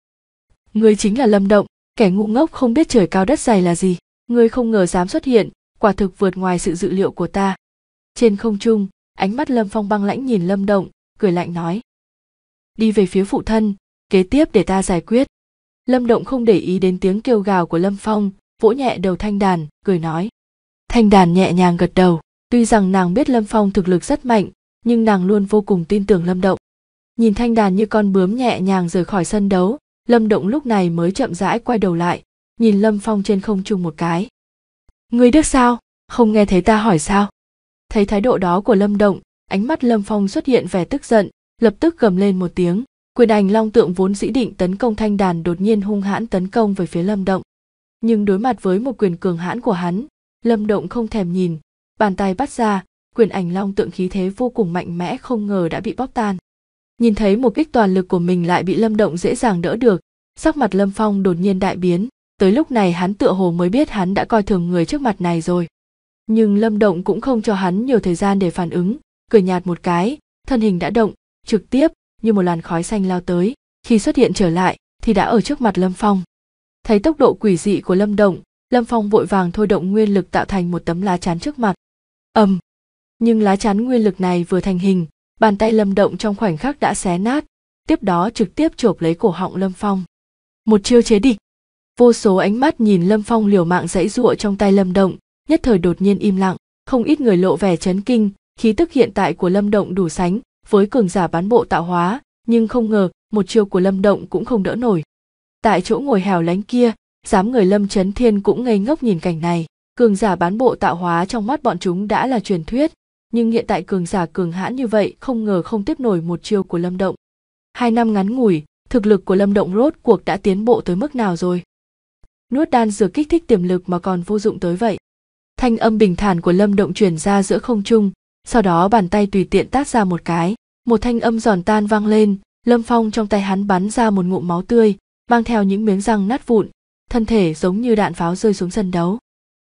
Ngươi chính là Lâm Động, kẻ ngu ngốc không biết trời cao đất dày là gì. Ngươi không ngờ dám xuất hiện, quả thực vượt ngoài sự dự liệu của ta. Trên không trung, ánh mắt Lâm Phong băng lãnh nhìn Lâm Động, cười lạnh nói. Đi về phía phụ thân, kế tiếp để ta giải quyết. Lâm Động không để ý đến tiếng kêu gào của Lâm Phong, vỗ nhẹ đầu Thanh Đàn, cười nói. Thanh Đàn nhẹ nhàng gật đầu, tuy rằng nàng biết Lâm Phong thực lực rất mạnh, nhưng nàng luôn vô cùng tin tưởng Lâm Động. Nhìn Thanh Đàn như con bướm nhẹ nhàng rời khỏi sân đấu, Lâm Động lúc này mới chậm rãi quay đầu lại, nhìn Lâm Phong trên không trung một cái. Ngươi điếc sao, không nghe thấy ta hỏi sao? Thấy thái độ đó của Lâm Động, ánh mắt Lâm Phong xuất hiện vẻ tức giận, lập tức gầm lên một tiếng. Quyền ảnh long tượng vốn dĩ định tấn công Thanh Đàn đột nhiên hung hãn tấn công về phía Lâm Động. Nhưng đối mặt với một quyền cường hãn của hắn, Lâm Động không thèm nhìn, bàn tay bắt ra, quyền ảnh long tượng khí thế vô cùng mạnh mẽ không ngờ đã bị bóp tan. Nhìn thấy một kích toàn lực của mình lại bị Lâm Động dễ dàng đỡ được, sắc mặt Lâm Phong đột nhiên đại biến, tới lúc này hắn tựa hồ mới biết hắn đã coi thường người trước mặt này rồi. Nhưng Lâm Động cũng không cho hắn nhiều thời gian để phản ứng, cười nhạt một cái, thân hình đã động, trực tiếp như một làn khói xanh lao tới, khi xuất hiện trở lại thì đã ở trước mặt Lâm Phong. Thấy tốc độ quỷ dị của Lâm Động, Lâm Phong vội vàng thôi động nguyên lực tạo thành một tấm lá chắn trước mặt. Ầm. Um, nhưng lá chắn nguyên lực này vừa thành hình, bàn tay Lâm Động trong khoảnh khắc đã xé nát, tiếp đó trực tiếp chộp lấy cổ họng Lâm Phong. Một chiêu chế địch. Vô số ánh mắt nhìn Lâm Phong liều mạng giãy giụa trong tay Lâm Động, nhất thời đột nhiên im lặng, không ít người lộ vẻ chấn kinh, khí tức hiện tại của Lâm Động đủ sánh với cường giả bán bộ tạo hóa, nhưng không ngờ một chiêu của Lâm Động cũng không đỡ nổi. Tại chỗ ngồi hẻo lánh kia, dám người Lâm Chấn Thiên cũng ngây ngốc nhìn cảnh này, cường giả bán bộ tạo hóa trong mắt bọn chúng đã là truyền thuyết, nhưng hiện tại cường giả cường hãn như vậy không ngờ không tiếp nổi một chiêu của Lâm Động. Hai năm ngắn ngủi, thực lực của Lâm Động rốt cuộc đã tiến bộ tới mức nào rồi? Nuốt đan dược kích thích tiềm lực mà còn vô dụng tới vậy. Thanh âm bình thản của Lâm Động truyền ra giữa không trung, sau đó bàn tay tùy tiện tát ra một cái, một thanh âm giòn tan vang lên, Lâm Phong trong tay hắn bắn ra một ngụm máu tươi, mang theo những miếng răng nát vụn, thân thể giống như đạn pháo rơi xuống sân đấu.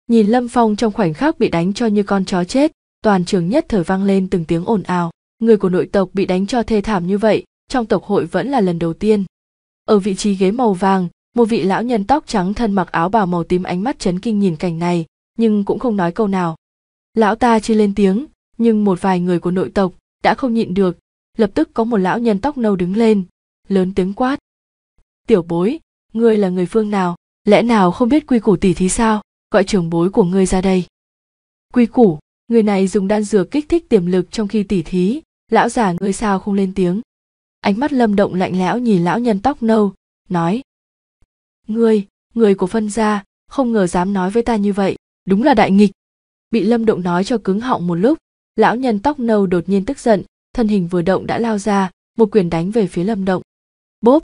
Nhìn Lâm Phong trong khoảnh khắc bị đánh cho như con chó chết, toàn trường nhất thời vang lên từng tiếng ồn ào, người của nội tộc bị đánh cho thê thảm như vậy, trong tộc hội vẫn là lần đầu tiên. Ở vị trí ghế màu vàng, một vị lão nhân tóc trắng thân mặc áo bào màu tím ánh mắt chấn kinh nhìn cảnh này, nhưng cũng không nói câu nào. Lão ta chưa lên tiếng, nhưng một vài người của nội tộc đã không nhịn được, lập tức có một lão nhân tóc nâu đứng lên, lớn tiếng quát. Tiểu bối, ngươi là người phương nào, lẽ nào không biết quy củ tỷ thí sao, gọi trưởng bối của ngươi ra đây. Quy củ, người này dùng đan dược kích thích tiềm lực trong khi tỷ thí, lão già ngươi sao không lên tiếng. Ánh mắt Lâm Động lạnh lẽo nhìn lão nhân tóc nâu, nói. Ngươi, người của phân gia, không ngờ dám nói với ta như vậy, đúng là đại nghịch. Bị Lâm Động nói cho cứng họng một lúc, lão nhân tóc nâu đột nhiên tức giận, thân hình vừa động đã lao ra, một quyền đánh về phía Lâm Động. Bốp!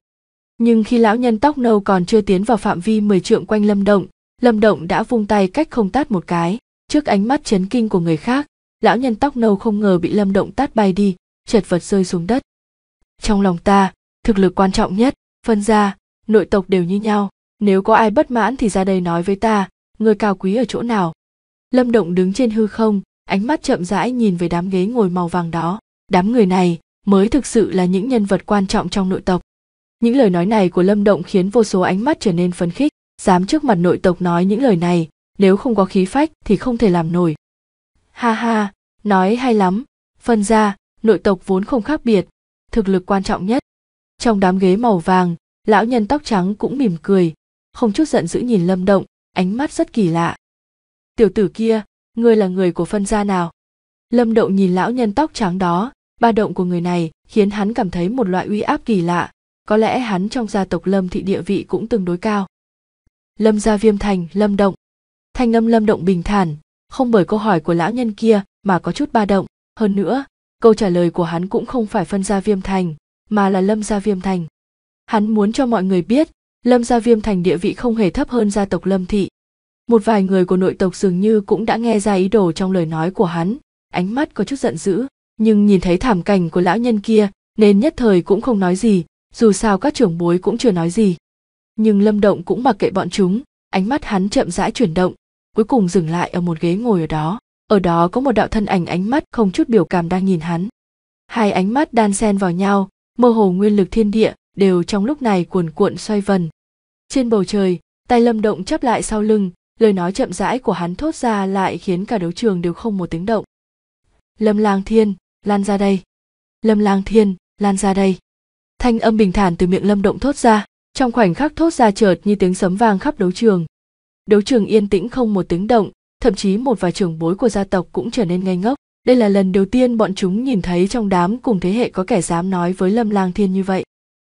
Nhưng khi lão nhân tóc nâu còn chưa tiến vào phạm vi mười trượng quanh Lâm Động, Lâm Động đã vung tay cách không tát một cái, trước ánh mắt chấn kinh của người khác, lão nhân tóc nâu không ngờ bị Lâm Động tát bay đi, chật vật rơi xuống đất. Trong lòng ta, thực lực quan trọng nhất, phân gia, nội tộc đều như nhau, nếu có ai bất mãn thì ra đây nói với ta, người cao quý ở chỗ nào. Lâm Động đứng trên hư không, ánh mắt chậm rãi nhìn về đám ghế ngồi màu vàng đó, đám người này mới thực sự là những nhân vật quan trọng trong nội tộc. Những lời nói này của Lâm Động khiến vô số ánh mắt trở nên phấn khích, dám trước mặt nội tộc nói những lời này, nếu không có khí phách thì không thể làm nổi. Ha ha, nói hay lắm, phân gia, nội tộc vốn không khác biệt, thực lực quan trọng nhất. Trong đám ghế màu vàng, lão nhân tóc trắng cũng mỉm cười, không chút giận dữ nhìn Lâm Động, ánh mắt rất kỳ lạ. Tiểu tử kia, ngươi là người của phân gia nào? Lâm Động nhìn lão nhân tóc trắng đó, Ba động của người này khiến hắn cảm thấy một loại uy áp kỳ lạ, có lẽ hắn trong gia tộc Lâm Thị địa vị cũng tương đối cao. Lâm gia Viêm Thành, Lâm Động. Thanh âm Lâm Động bình thản, không bởi câu hỏi của lão nhân kia mà có chút ba động, hơn nữa, câu trả lời của hắn cũng không phải phân gia Viêm Thành, mà là Lâm gia Viêm Thành. Hắn muốn cho mọi người biết, Lâm gia Viêm Thành địa vị không hề thấp hơn gia tộc Lâm Thị. Một vài người của nội tộc dường như cũng đã nghe ra ý đồ trong lời nói của hắn, ánh mắt có chút giận dữ, nhưng nhìn thấy thảm cảnh của lão nhân kia nên nhất thời cũng không nói gì, dù sao các trưởng bối cũng chưa nói gì. Nhưng Lâm Động cũng mặc kệ bọn chúng, ánh mắt hắn chậm rãi chuyển động, cuối cùng dừng lại ở một ghế ngồi ở đó. Ở đó có một đạo thân ảnh ánh mắt không chút biểu cảm đang nhìn hắn. Hai ánh mắt đan xen vào nhau, mơ hồ nguyên lực thiên địa đều trong lúc này cuồn cuộn xoay vần. Trên bầu trời, tay Lâm Động chắp lại sau lưng, lời nói chậm rãi của hắn thốt ra lại khiến cả đấu trường đều không một tiếng động. Lâm Lang Thiên, lan ra đây. Lâm Lang Thiên, lan ra đây. Thanh âm bình thản từ miệng Lâm Động thốt ra, trong khoảnh khắc thốt ra chợt như tiếng sấm vang khắp đấu trường. Đấu trường yên tĩnh không một tiếng động, thậm chí một vài trưởng bối của gia tộc cũng trở nên ngây ngốc. Đây là lần đầu tiên bọn chúng nhìn thấy trong đám cùng thế hệ có kẻ dám nói với Lâm Lang Thiên như vậy.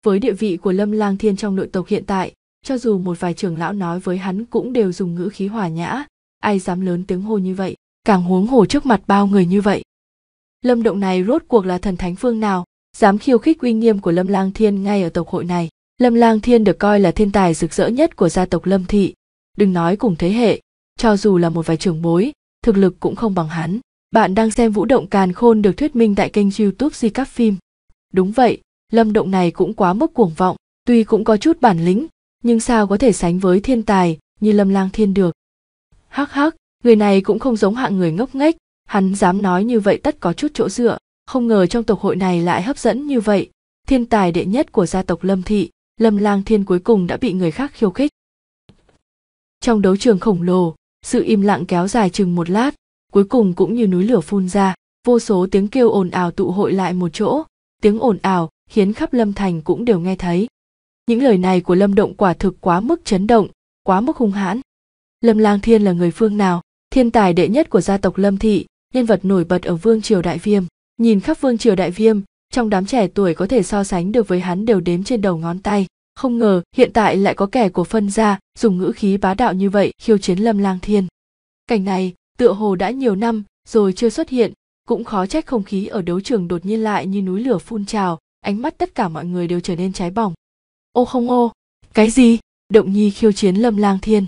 Với địa vị của Lâm Lang Thiên trong nội tộc hiện tại, cho dù một vài trưởng lão nói với hắn cũng đều dùng ngữ khí hòa nhã, ai dám lớn tiếng hô như vậy, càng huống hồ trước mặt bao người như vậy. Lâm Động này rốt cuộc là thần thánh phương nào, dám khiêu khích uy nghiêm của Lâm Lang Thiên ngay ở tộc hội này. Lâm Lang Thiên được coi là thiên tài rực rỡ nhất của gia tộc Lâm Thị, đừng nói cùng thế hệ, cho dù là một vài trưởng bối, thực lực cũng không bằng hắn. Bạn đang xem Vũ Động Càn Khôn được thuyết minh tại kênh YouTube Di Cát Phim. Đúng vậy, Lâm Động này cũng quá mức cuồng vọng, tuy cũng có chút bản lĩnh, nhưng sao có thể sánh với thiên tài như Lâm Lang Thiên được. Hắc hắc, người này cũng không giống hạng người ngốc nghếch, hắn dám nói như vậy tất có chút chỗ dựa, không ngờ trong tộc hội này lại hấp dẫn như vậy. Thiên tài đệ nhất của gia tộc Lâm Thị, Lâm Lang Thiên cuối cùng đã bị người khác khiêu khích. Trong đấu trường khổng lồ, sự im lặng kéo dài chừng một lát, cuối cùng cũng như núi lửa phun ra, vô số tiếng kêu ồn ào tụ hội lại một chỗ, tiếng ồn ào khiến khắp Lâm Thành cũng đều nghe thấy. Những lời này của Lâm Động quả thực quá mức chấn động, quá mức hung hãn. Lâm Lang Thiên là người phương nào, thiên tài đệ nhất của gia tộc Lâm Thị, nhân vật nổi bật ở Vương triều Đại Viêm. Nhìn khắp Vương triều Đại Viêm, trong đám trẻ tuổi có thể so sánh được với hắn đều đếm trên đầu ngón tay, không ngờ hiện tại lại có kẻ của phân gia dùng ngữ khí bá đạo như vậy khiêu chiến Lâm Lang Thiên. Cảnh này tựa hồ đã nhiều năm rồi chưa xuất hiện, cũng khó trách không khí ở đấu trường đột nhiên lại như núi lửa phun trào, ánh mắt tất cả mọi người đều trở nên cháy bỏng. Ô không ô, cái gì? Động Nhi khiêu chiến Lâm Lang Thiên.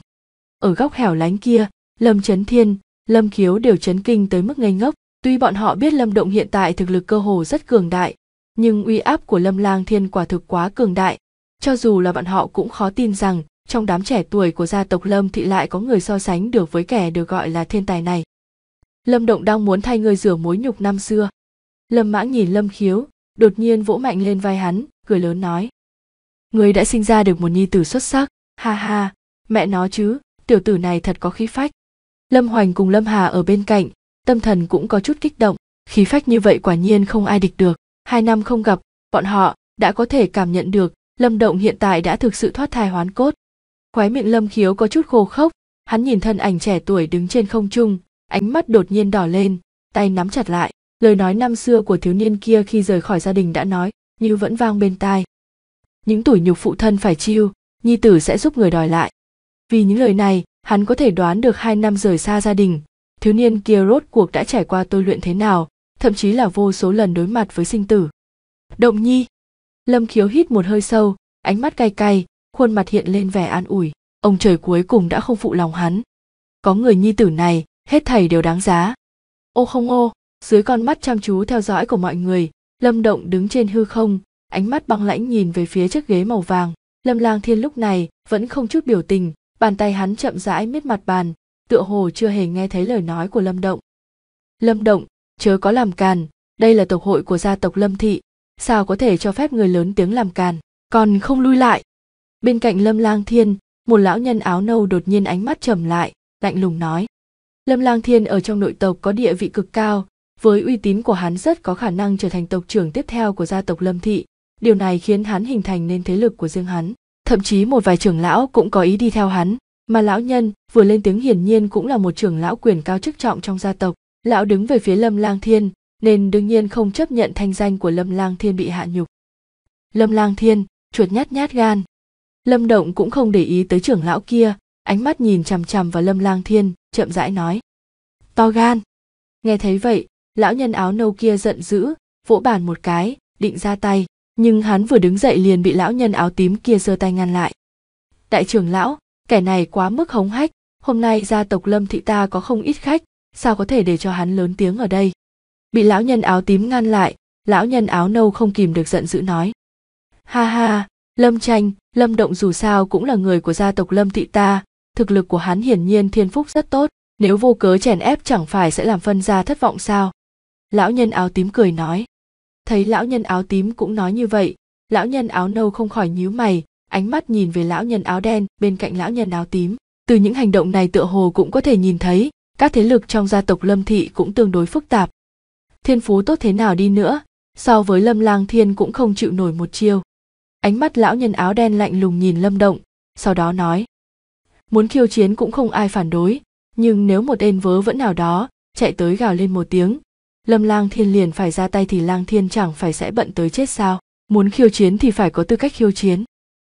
Ở góc hẻo lánh kia, Lâm Chấn Thiên, Lâm Khiếu đều chấn kinh tới mức ngây ngốc. Tuy bọn họ biết Lâm Động hiện tại thực lực cơ hồ rất cường đại, nhưng uy áp của Lâm Lang Thiên quả thực quá cường đại. Cho dù là bọn họ cũng khó tin rằng trong đám trẻ tuổi của gia tộc Lâm Thị lại có người so sánh được với kẻ được gọi là thiên tài này. Lâm Động đang muốn thay người rửa mối nhục năm xưa. Lâm Mãng nhìn Lâm Khiếu, đột nhiên vỗ mạnh lên vai hắn, cười lớn nói. Người đã sinh ra được một nhi tử xuất sắc, ha ha, mẹ nó chứ, tiểu tử này thật có khí phách. Lâm Hoành cùng Lâm Hà ở bên cạnh, tâm thần cũng có chút kích động, khí phách như vậy quả nhiên không ai địch được. Hai năm không gặp, bọn họ đã có thể cảm nhận được Lâm Động hiện tại đã thực sự thoát thai hoán cốt. Khóe miệng Lâm Khiếu có chút khô khốc, hắn nhìn thân ảnh trẻ tuổi đứng trên không trung, ánh mắt đột nhiên đỏ lên, tay nắm chặt lại. Lời nói năm xưa của thiếu niên kia khi rời khỏi gia đình đã nói, như vẫn vang bên tai. Những tủi nhục phụ thân phải chịu, nhi tử sẽ giúp người đòi lại. Vì những lời này, hắn có thể đoán được hai năm rời xa gia đình, thiếu niên kia rốt cuộc đã trải qua tôi luyện thế nào, thậm chí là vô số lần đối mặt với sinh tử. Động Nhi. Lâm Khiếu hít một hơi sâu, ánh mắt cay cay, khuôn mặt hiện lên vẻ an ủi, ông trời cuối cùng đã không phụ lòng hắn. Có người nhi tử này, hết thảy đều đáng giá. Ô không ô, dưới con mắt chăm chú theo dõi của mọi người, Lâm Động đứng trên hư không, ánh mắt băng lãnh nhìn về phía chiếc ghế màu vàng. Lâm Lang Thiên lúc này vẫn không chút biểu tình, bàn tay hắn chậm rãi miết mặt bàn, tựa hồ chưa hề nghe thấy lời nói của Lâm Động. Lâm Động, chớ có làm càn, đây là tộc hội của gia tộc Lâm Thị, sao có thể cho phép người lớn tiếng làm càn, còn không lui lại. Bên cạnh Lâm Lang Thiên, một lão nhân áo nâu đột nhiên ánh mắt trầm lại, lạnh lùng nói. Lâm Lang Thiên ở trong nội tộc có địa vị cực cao, với uy tín của hắn rất có khả năng trở thành tộc trưởng tiếp theo của gia tộc Lâm Thị, điều này khiến hắn hình thành nên thế lực của riêng hắn, thậm chí một vài trưởng lão cũng có ý đi theo hắn, mà lão nhân vừa lên tiếng hiển nhiên cũng là một trưởng lão quyền cao chức trọng trong gia tộc. Lão đứng về phía Lâm Lang Thiên, nên đương nhiên không chấp nhận thanh danh của Lâm Lang Thiên bị hạ nhục. Lâm Lang Thiên, chuột nhát nhát gan. Lâm Động cũng không để ý tới trưởng lão kia, ánh mắt nhìn chằm chằm vào Lâm Lang Thiên, chậm rãi nói. To gan. Nghe thấy vậy, lão nhân áo nâu kia giận dữ, vỗ bàn một cái, định ra tay, nhưng hắn vừa đứng dậy liền bị lão nhân áo tím kia giơ tay ngăn lại. Đại trưởng lão, kẻ này quá mức hống hách, hôm nay gia tộc Lâm thị ta có không ít khách, sao có thể để cho hắn lớn tiếng ở đây. Bị lão nhân áo tím ngăn lại, lão nhân áo nâu không kìm được giận dữ nói. Ha ha, Lâm Tranh, Lâm Động dù sao cũng là người của gia tộc Lâm thị ta, thực lực của hắn hiển nhiên thiên phúc rất tốt, nếu vô cớ chèn ép chẳng phải sẽ làm phân gia thất vọng sao. Lão nhân áo tím cười nói. Thấy lão nhân áo tím cũng nói như vậy, lão nhân áo nâu không khỏi nhíu mày, ánh mắt nhìn về lão nhân áo đen bên cạnh lão nhân áo tím. Từ những hành động này tựa hồ cũng có thể nhìn thấy, các thế lực trong gia tộc Lâm thị cũng tương đối phức tạp. Thiên phú tốt thế nào đi nữa, so với Lâm Lang Thiên cũng không chịu nổi một chiêu. Ánh mắt lão nhân áo đen lạnh lùng nhìn Lâm Động, sau đó nói. Muốn khiêu chiến cũng không ai phản đối, nhưng nếu một tên vớ vẩn nào đó chạy tới gào lên một tiếng, Lâm Lang Thiên liền phải ra tay thì Lang Thiên chẳng phải sẽ bận tới chết sao. Muốn khiêu chiến thì phải có tư cách khiêu chiến.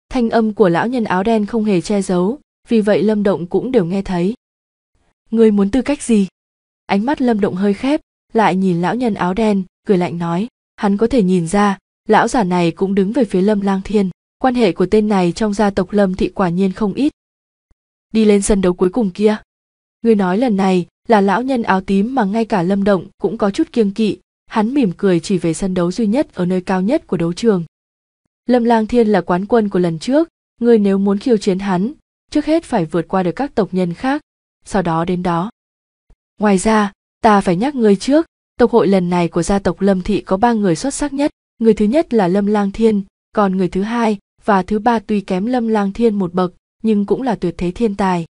Thanh âm của lão nhân áo đen không hề che giấu, vì vậy Lâm Động cũng đều nghe thấy. Ngươi muốn tư cách gì? Ánh mắt Lâm Động hơi khép, lại nhìn lão nhân áo đen, cười lạnh nói. Hắn có thể nhìn ra, lão giả này cũng đứng về phía Lâm Lang Thiên, quan hệ của tên này trong gia tộc Lâm thị quả nhiên không ít. Đi lên sân đấu cuối cùng kia. Ngươi nói lần này là lão nhân áo tím mà ngay cả Lâm Động cũng có chút kiêng kỵ, hắn mỉm cười chỉ về sân đấu duy nhất ở nơi cao nhất của đấu trường. Lâm Lang Thiên là quán quân của lần trước, ngươi nếu muốn khiêu chiến hắn, trước hết phải vượt qua được các tộc nhân khác, sau đó đến đó. Ngoài ra, ta phải nhắc ngươi trước, tộc hội lần này của gia tộc Lâm thị có ba người xuất sắc nhất, người thứ nhất là Lâm Lang Thiên, còn người thứ hai và thứ ba tuy kém Lâm Lang Thiên một bậc, nhưng cũng là tuyệt thế thiên tài.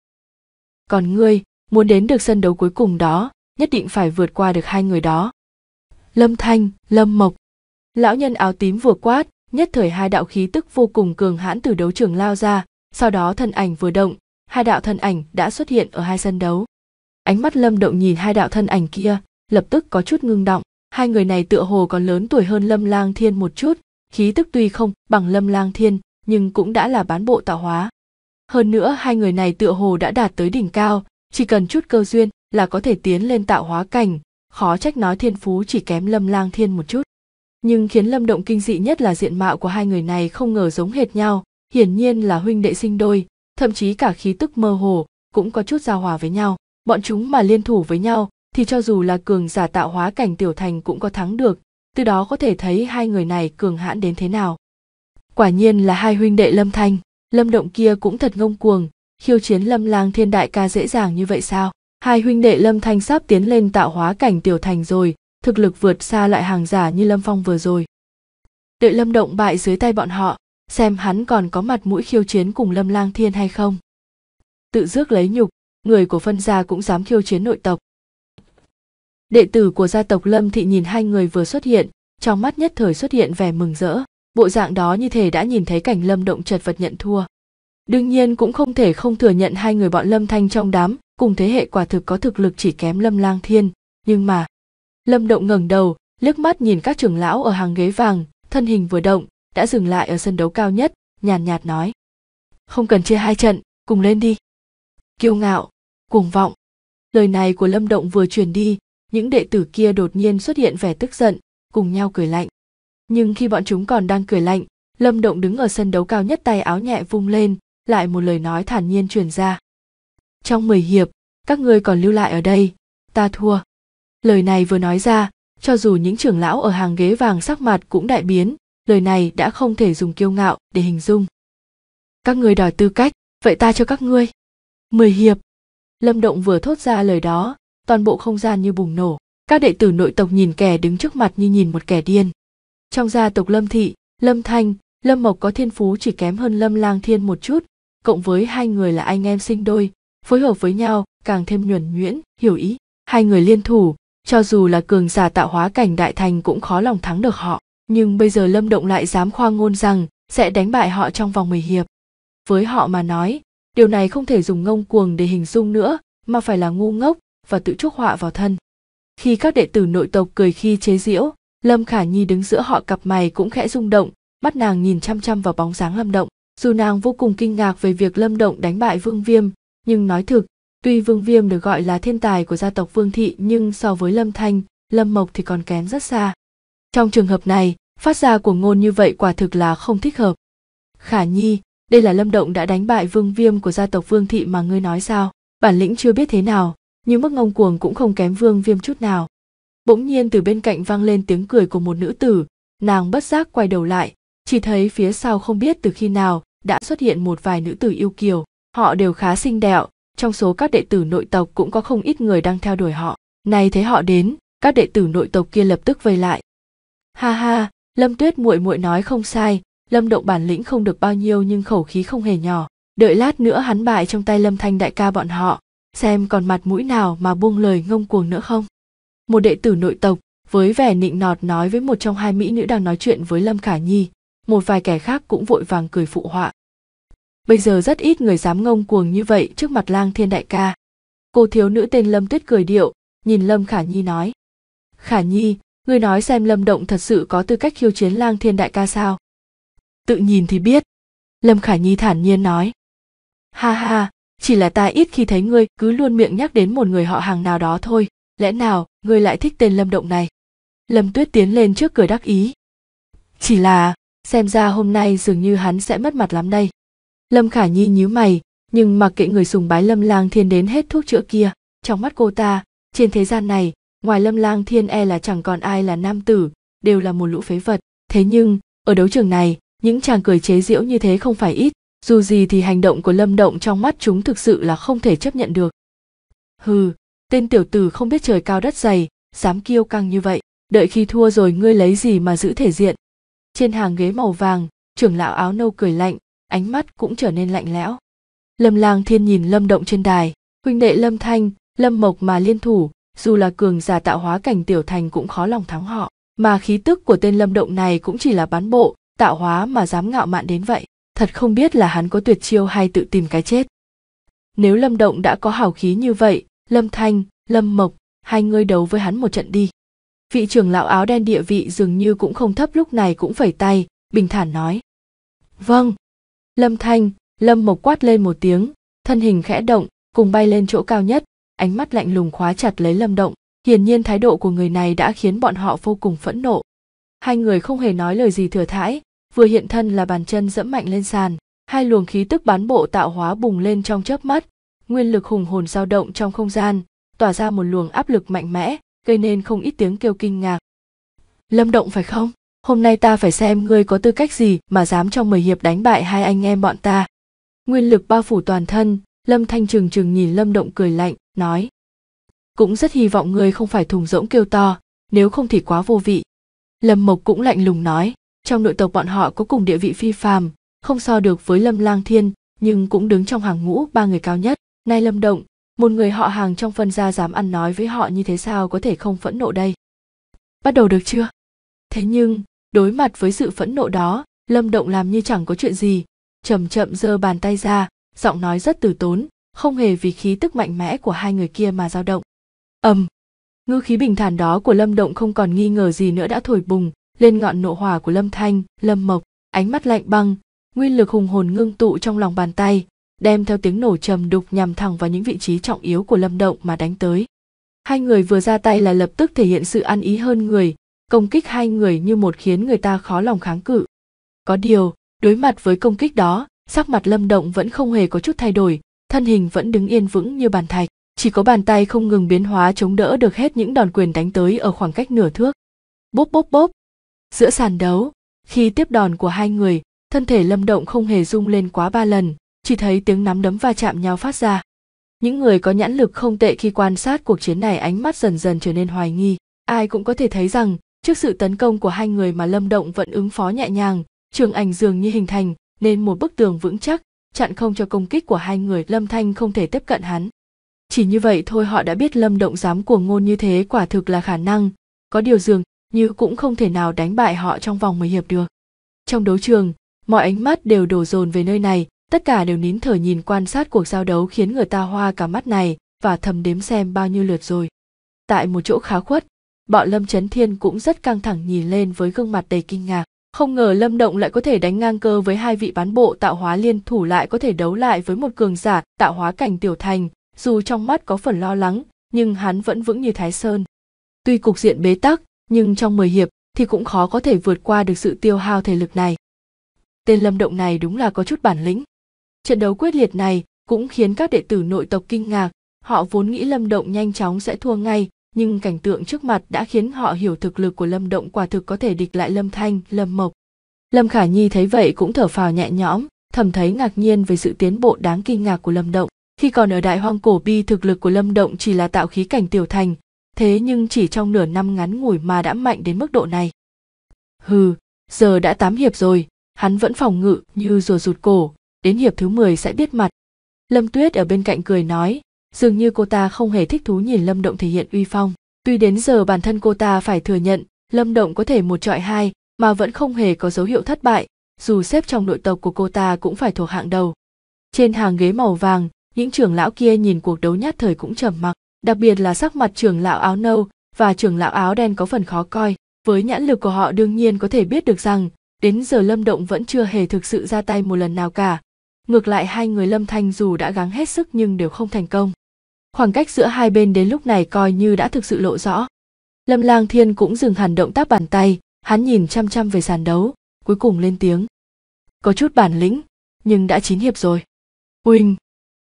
Còn ngươi, muốn đến được sân đấu cuối cùng đó, nhất định phải vượt qua được hai người đó. Lâm Thanh, Lâm Mộc. Lão nhân áo tím vừa quát, nhất thời hai đạo khí tức vô cùng cường hãn từ đấu trường lao ra, sau đó thân ảnh vừa động, hai đạo thân ảnh đã xuất hiện ở hai sân đấu. Ánh mắt Lâm Động nhìn hai đạo thân ảnh kia, lập tức có chút ngưng động, hai người này tựa hồ còn lớn tuổi hơn Lâm Lang Thiên một chút, khí tức tuy không bằng Lâm Lang Thiên, nhưng cũng đã là bán bộ tạo hóa. Hơn nữa hai người này tựa hồ đã đạt tới đỉnh cao, chỉ cần chút cơ duyên là có thể tiến lên tạo hóa cảnh, khó trách nói thiên phú chỉ kém Lâm Lang Thiên một chút. Nhưng khiến Lâm Động kinh dị nhất là diện mạo của hai người này không ngờ giống hệt nhau, hiển nhiên là huynh đệ sinh đôi, thậm chí cả khí tức mơ hồ cũng có chút giao hòa với nhau. Bọn chúng mà liên thủ với nhau thì cho dù là cường giả tạo hóa cảnh tiểu thành cũng có thắng được, từ đó có thể thấy hai người này cường hãn đến thế nào. Quả nhiên là hai huynh đệ Lâm Thanh, Lâm Động kia cũng thật ngông cuồng, khiêu chiến Lâm Lang Thiên đại ca dễ dàng như vậy sao? Hai huynh đệ Lâm Thanh sắp tiến lên tạo hóa cảnh tiểu thành rồi, thực lực vượt xa lại hàng giả như Lâm Phong vừa rồi. Đợi Lâm Động bại dưới tay bọn họ, xem hắn còn có mặt mũi khiêu chiến cùng Lâm Lang Thiên hay không. Tự rước lấy nhục, người của phân gia cũng dám khiêu chiến nội tộc. Đệ tử của gia tộc Lâm thị nhìn hai người vừa xuất hiện, trong mắt nhất thời xuất hiện vẻ mừng rỡ, bộ dạng đó như thể đã nhìn thấy cảnh Lâm Động chật vật nhận thua. Đương nhiên cũng không thể không thừa nhận hai người bọn Lâm Thanh trong đám cùng thế hệ quả thực có thực lực chỉ kém Lâm Lang Thiên, nhưng mà Lâm Động ngẩng đầu, liếc mắt nhìn các trưởng lão ở hàng ghế vàng, thân hình vừa động, đã dừng lại ở sân đấu cao nhất, nhàn nhạt nói. Không cần chia hai trận, cùng lên đi. Kiêu ngạo, cuồng vọng. Lời này của Lâm Động vừa truyền đi, những đệ tử kia đột nhiên xuất hiện vẻ tức giận, cùng nhau cười lạnh. Nhưng khi bọn chúng còn đang cười lạnh, Lâm Động đứng ở sân đấu cao nhất tay áo nhẹ vung lên, lại một lời nói thản nhiên truyền ra. Trong mười hiệp, các ngươi còn lưu lại ở đây, ta thua. Lời này vừa nói ra, cho dù những trưởng lão ở hàng ghế vàng sắc mặt cũng đại biến, lời này đã không thể dùng kiêu ngạo để hình dung. Các ngươi đòi tư cách, vậy ta cho các ngươi. Mười hiệp. Lâm Động vừa thốt ra lời đó, toàn bộ không gian như bùng nổ, các đệ tử nội tộc nhìn kẻ đứng trước mặt như nhìn một kẻ điên. Trong gia tộc Lâm thị, Lâm Thanh, Lâm Mộc có thiên phú chỉ kém hơn Lâm Lang Thiên một chút, cộng với hai người là anh em sinh đôi, phối hợp với nhau càng thêm nhuần nhuyễn, hiểu ý. Hai người liên thủ, cho dù là cường giả tạo hóa cảnh đại thành cũng khó lòng thắng được họ, nhưng bây giờ Lâm Động lại dám khoa ngôn rằng sẽ đánh bại họ trong vòng mười hiệp. Với họ mà nói, điều này không thể dùng ngông cuồng để hình dung nữa, mà phải là ngu ngốc và tự chuốc họa vào thân. Khi các đệ tử nội tộc cười khi chế giễu, Lâm Khả Nhi đứng giữa họ cặp mày cũng khẽ rung động, mắt nàng nhìn chăm chăm vào bóng dáng Lâm Động. Dù nàng vô cùng kinh ngạc về việc Lâm Động đánh bại Vương Viêm, nhưng nói thực, tuy Vương Viêm được gọi là thiên tài của gia tộc Vương Thị nhưng so với Lâm Thanh, Lâm Mộc thì còn kém rất xa. Trong trường hợp này, phát ra của ngôn như vậy quả thực là không thích hợp. Khả Nhi, đây là Lâm Động đã đánh bại Vương Viêm của gia tộc Vương Thị mà ngươi nói sao? Bản lĩnh chưa biết thế nào, nhưng mức ngông cuồng cũng không kém Vương Viêm chút nào. Bỗng nhiên từ bên cạnh vang lên tiếng cười của một nữ tử, nàng bất giác quay đầu lại, chỉ thấy phía sau không biết từ khi nào đã xuất hiện một vài nữ tử yêu kiều, họ đều khá xinh đẹp, trong số các đệ tử nội tộc cũng có không ít người đang theo đuổi họ. Nay thấy họ đến, các đệ tử nội tộc kia lập tức vây lại. Ha ha, Lâm Tuyết muội muội nói không sai, Lâm Động bản lĩnh không được bao nhiêu nhưng khẩu khí không hề nhỏ, đợi lát nữa hắn bại trong tay Lâm Thanh đại ca bọn họ, xem còn mặt mũi nào mà buông lời ngông cuồng nữa không. Một đệ tử nội tộc với vẻ nịnh nọt nói với một trong hai mỹ nữ đang nói chuyện với Lâm Khả Nhi, một vài kẻ khác cũng vội vàng cười phụ họa. Bây giờ rất ít người dám ngông cuồng như vậy trước mặt Lang Thiên đại ca. Cô thiếu nữ tên Lâm Tuyết cười điệu, nhìn Lâm Khả Nhi nói. Khả Nhi, ngươi nói xem Lâm Động thật sự có tư cách khiêu chiến Lang Thiên đại ca sao? Tự nhìn thì biết. Lâm Khả Nhi thản nhiên nói. Ha ha, chỉ là ta ít khi thấy ngươi cứ luôn miệng nhắc đến một người họ hàng nào đó thôi. Lẽ nào, ngươi lại thích tên Lâm Động này? Lâm Tuyết tiến lên trước cười đắc ý. Chỉ là, xem ra hôm nay dường như hắn sẽ mất mặt lắm đây. Lâm Khả Nhi nhíu mày, nhưng mặc kệ người sùng bái Lâm Lang Thiên đến hết thuốc chữa kia, trong mắt cô ta, trên thế gian này, ngoài Lâm Lang Thiên e là chẳng còn ai là nam tử, đều là một lũ phế vật. Thế nhưng, ở đấu trường này, những chàng cười chế giễu như thế không phải ít, dù gì thì hành động của Lâm Động trong mắt chúng thực sự là không thể chấp nhận được. Hừ, tên tiểu tử không biết trời cao đất dày, dám kiêu căng như vậy, đợi khi thua rồi ngươi lấy gì mà giữ thể diện. Trên hàng ghế màu vàng, trưởng lão áo nâu cười lạnh, ánh mắt cũng trở nên lạnh lẽo. Lâm Lang Thiên nhìn Lâm Động trên đài, huynh đệ Lâm Thanh, Lâm Mộc mà liên thủ, dù là cường giả tạo hóa cảnh tiểu thành cũng khó lòng thắng họ, mà khí tức của tên Lâm Động này cũng chỉ là bán bộ, tạo hóa mà dám ngạo mạn đến vậy, thật không biết là hắn có tuyệt chiêu hay tự tìm cái chết. Nếu Lâm Động đã có hào khí như vậy, Lâm Thanh, Lâm Mộc, hai người đấu với hắn một trận đi. Vị trưởng lão áo đen địa vị dường như cũng không thấp lúc này cũng phẩy tay, bình thản nói. Vâng. Lâm Thanh, Lâm Mộc quát lên một tiếng, thân hình khẽ động, cùng bay lên chỗ cao nhất, ánh mắt lạnh lùng khóa chặt lấy Lâm Động, hiển nhiên thái độ của người này đã khiến bọn họ vô cùng phẫn nộ. Hai người không hề nói lời gì thừa thãi, vừa hiện thân là bàn chân dẫm mạnh lên sàn, hai luồng khí tức bán bộ tạo hóa bùng lên trong chớp mắt, nguyên lực hùng hồn dao động trong không gian, tỏa ra một luồng áp lực mạnh mẽ, gây nên không ít tiếng kêu kinh ngạc. Lâm Động phải không? Hôm nay ta phải xem ngươi có tư cách gì mà dám trong mười hiệp đánh bại hai anh em bọn ta. Nguyên lực bao phủ toàn thân, Lâm Thanh trừng trừng nhìn Lâm Động cười lạnh, nói. Cũng rất hy vọng ngươi không phải thùng rỗng kêu to, nếu không thì quá vô vị. Lâm Mộc cũng lạnh lùng nói, trong nội tộc bọn họ có cùng địa vị phi phàm, không so được với Lâm Lang Thiên, nhưng cũng đứng trong hàng ngũ ba người cao nhất. Nay Lâm Động, một người họ hàng trong phân gia dám ăn nói với họ như thế sao có thể không phẫn nộ đây. Bắt đầu được chưa? Thế nhưng, đối mặt với sự phẫn nộ đó, Lâm Động làm như chẳng có chuyện gì, chậm chậm giơ bàn tay ra, giọng nói rất từ tốn, không hề vì khí tức mạnh mẽ của hai người kia mà dao động. Ầm. Um, ngữ khí bình thản đó của Lâm Động không còn nghi ngờ gì nữa đã thổi bùng lên ngọn nộ hỏa của Lâm Thanh, Lâm Mộc, ánh mắt lạnh băng, nguyên lực hùng hồn ngưng tụ trong lòng bàn tay, đem theo tiếng nổ trầm đục nhằm thẳng vào những vị trí trọng yếu của Lâm Động mà đánh tới. Hai người vừa ra tay là lập tức thể hiện sự ăn ý hơn người, công kích hai người như một khiến người ta khó lòng kháng cự. Có điều, đối mặt với công kích đó, sắc mặt Lâm Động vẫn không hề có chút thay đổi, thân hình vẫn đứng yên vững như bàn thạch, chỉ có bàn tay không ngừng biến hóa chống đỡ được hết những đòn quyền đánh tới ở khoảng cách nửa thước. Bốp bốp bốp. Giữa sàn đấu, khi tiếp đòn của hai người, thân thể Lâm Động không hề rung lên quá ba lần, chỉ thấy tiếng nắm đấm va chạm nhau phát ra. Những người có nhãn lực không tệ khi quan sát cuộc chiến này ánh mắt dần dần trở nên hoài nghi, ai cũng có thể thấy rằng trước sự tấn công của hai người mà Lâm Động vẫn ứng phó nhẹ nhàng, trường ảnh dường như hình thành nên một bức tường vững chắc, chặn không cho công kích của hai người Lâm Thanh không thể tiếp cận hắn. Chỉ như vậy thôi họ đã biết Lâm Động dám cuồng ngôn như thế quả thực là khả năng, có điều dường như cũng không thể nào đánh bại họ trong vòng mười hiệp được. Trong đấu trường, mọi ánh mắt đều đổ dồn về nơi này, tất cả đều nín thở nhìn quan sát cuộc giao đấu khiến người ta hoa cả mắt này và thầm đếm xem bao nhiêu lượt rồi. Tại một chỗ khá khuất, bọn Lâm Chấn Thiên cũng rất căng thẳng nhìn lên với gương mặt đầy kinh ngạc. Không ngờ Lâm Động lại có thể đánh ngang cơ với hai vị bán bộ tạo hóa liên thủ, lại có thể đấu lại với một cường giả tạo hóa cảnh tiểu thành. Dù trong mắt có phần lo lắng, nhưng hắn vẫn vững như Thái Sơn. Tuy cục diện bế tắc, nhưng trong mười hiệp thì cũng khó có thể vượt qua được sự tiêu hao thể lực này. Tên Lâm Động này đúng là có chút bản lĩnh. Trận đấu quyết liệt này cũng khiến các đệ tử nội tộc kinh ngạc. Họ vốn nghĩ Lâm Động nhanh chóng sẽ thua ngay, nhưng cảnh tượng trước mặt đã khiến họ hiểu thực lực của Lâm Động quả thực có thể địch lại Lâm Thanh, Lâm Mộc. Lâm Khả Nhi thấy vậy cũng thở phào nhẹ nhõm, thầm thấy ngạc nhiên về sự tiến bộ đáng kinh ngạc của Lâm Động. Khi còn ở Đại Hoang Cổ Bi, thực lực của Lâm Động chỉ là tạo khí cảnh tiểu thành, thế nhưng chỉ trong nửa năm ngắn ngủi mà đã mạnh đến mức độ này. Hừ, giờ đã tám hiệp rồi, hắn vẫn phòng ngự như rùa rụt cổ, đến hiệp thứ mười sẽ biết mặt. Lâm Tuyết ở bên cạnh cười nói, dường như cô ta không hề thích thú nhìn Lâm Động thể hiện uy phong. Tuy đến giờ bản thân cô ta phải thừa nhận, Lâm Động có thể một chọi hai mà vẫn không hề có dấu hiệu thất bại, dù xếp trong nội tộc của cô ta cũng phải thuộc hạng đầu. Trên hàng ghế màu vàng, những trưởng lão kia nhìn cuộc đấu nhất thời cũng trầm mặc, đặc biệt là sắc mặt trưởng lão áo nâu và trưởng lão áo đen có phần khó coi. Với nhãn lực của họ đương nhiên có thể biết được rằng, đến giờ Lâm Động vẫn chưa hề thực sự ra tay một lần nào cả. Ngược lại hai người Lâm Thanh dù đã gắng hết sức nhưng đều không thành công. Khoảng cách giữa hai bên đến lúc này coi như đã thực sự lộ rõ. Lâm Lang Thiên cũng dừng hẳn động tác bàn tay, hắn nhìn chăm chăm về sàn đấu, cuối cùng lên tiếng. Có chút bản lĩnh, nhưng đã chín hiệp rồi. Uỳnh!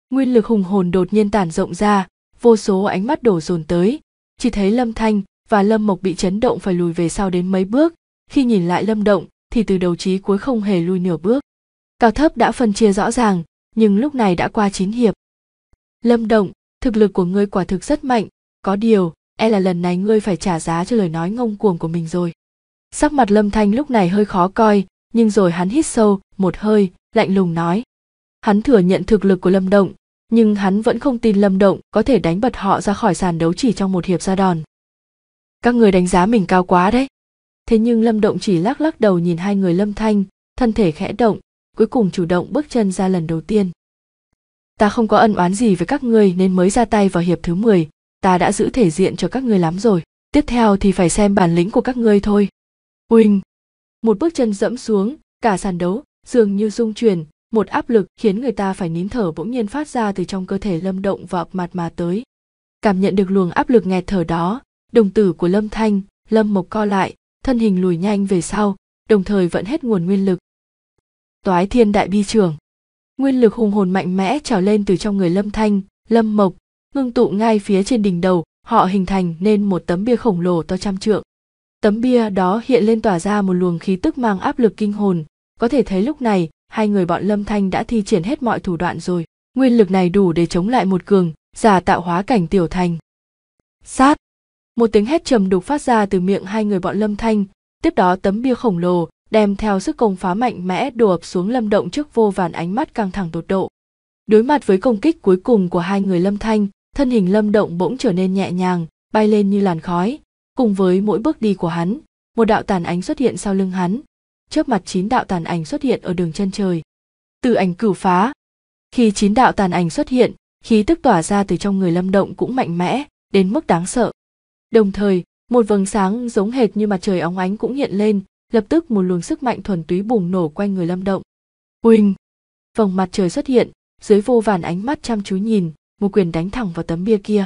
Nguyên lực hùng hồn đột nhiên tản rộng ra, vô số ánh mắt đổ dồn tới. Chỉ thấy Lâm Thanh và Lâm Mộc bị chấn động phải lùi về sau đến mấy bước, khi nhìn lại Lâm Động thì từ đầu chí cuối không hề lùi nửa bước. Cao thấp đã phân chia rõ ràng, nhưng lúc này đã qua chín hiệp. Lâm Động, thực lực của ngươi quả thực rất mạnh, có điều, e là lần này ngươi phải trả giá cho lời nói ngông cuồng của mình rồi. Sắc mặt Lâm Thanh lúc này hơi khó coi, nhưng rồi hắn hít sâu một hơi, lạnh lùng nói. Hắn thừa nhận thực lực của Lâm Động, nhưng hắn vẫn không tin Lâm Động có thể đánh bật họ ra khỏi sàn đấu chỉ trong một hiệp ra đòn. Các người đánh giá mình cao quá đấy. Thế nhưng Lâm Động chỉ lắc lắc đầu nhìn hai người Lâm Thanh, thân thể khẽ động, cuối cùng chủ động bước chân ra lần đầu tiên. Ta không có ân oán gì với các ngươi nên mới ra tay vào hiệp thứ mười, ta đã giữ thể diện cho các ngươi lắm rồi, tiếp theo thì phải xem bản lĩnh của các ngươi thôi. Uỳnh! Một bước chân dẫm xuống, cả sàn đấu dường như rung chuyển, một áp lực khiến người ta phải nín thở bỗng nhiên phát ra từ trong cơ thể Lâm Động và ập mặt mà tới. Cảm nhận được luồng áp lực nghẹt thở đó, đồng tử của Lâm Thanh, Lâm Mộc co lại, thân hình lùi nhanh về sau, đồng thời vận hết nguồn nguyên lực. Toái Thiên Đại Bi Trưởng. Nguyên lực hùng hồn mạnh mẽ trào lên từ trong người Lâm Thanh, Lâm Mộc, ngưng tụ ngay phía trên đỉnh đầu, họ hình thành nên một tấm bia khổng lồ to trăm trượng. Tấm bia đó hiện lên tỏa ra một luồng khí tức mang áp lực kinh hồn, có thể thấy lúc này, hai người bọn Lâm Thanh đã thi triển hết mọi thủ đoạn rồi, nguyên lực này đủ để chống lại một cường giả tạo hóa cảnh tiểu thành. Sát! Một tiếng hét trầm đục phát ra từ miệng hai người bọn Lâm Thanh, tiếp đó tấm bia khổng lồ đem theo sức công phá mạnh mẽ đổ ập xuống Lâm Động trước vô vàn ánh mắt căng thẳng tột độ. Đối mặt với công kích cuối cùng của hai người Lâm Thanh, thân hình Lâm Động bỗng trở nên nhẹ nhàng, bay lên như làn khói. Cùng với mỗi bước đi của hắn, một đạo tàn ánh xuất hiện sau lưng hắn. Chớp mặt chín đạo tàn ảnh xuất hiện ở đường chân trời. Từ ảnh cửu phá. Khi chín đạo tàn ảnh xuất hiện, khí tức tỏa ra từ trong người Lâm Động cũng mạnh mẽ, đến mức đáng sợ. Đồng thời, một vầng sáng giống hệt như mặt trời óng ánh cũng hiện lên, lập tức một luồng sức mạnh thuần túy bùng nổ quanh người Lâm Động. Uỳnh! Vầng mặt trời xuất hiện, dưới vô vàn ánh mắt chăm chú nhìn, một quyền đánh thẳng vào tấm bia kia.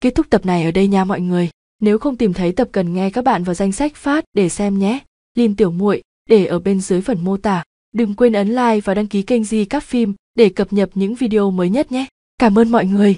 Kết thúc tập này ở đây nha mọi người. Nếu không tìm thấy tập cần nghe các bạn vào danh sách phát để xem nhé. Link tiểu muội để ở bên dưới phần mô tả. Đừng quên ấn like và đăng ký kênh Di Cát Phim để cập nhật những video mới nhất nhé. Cảm ơn mọi người.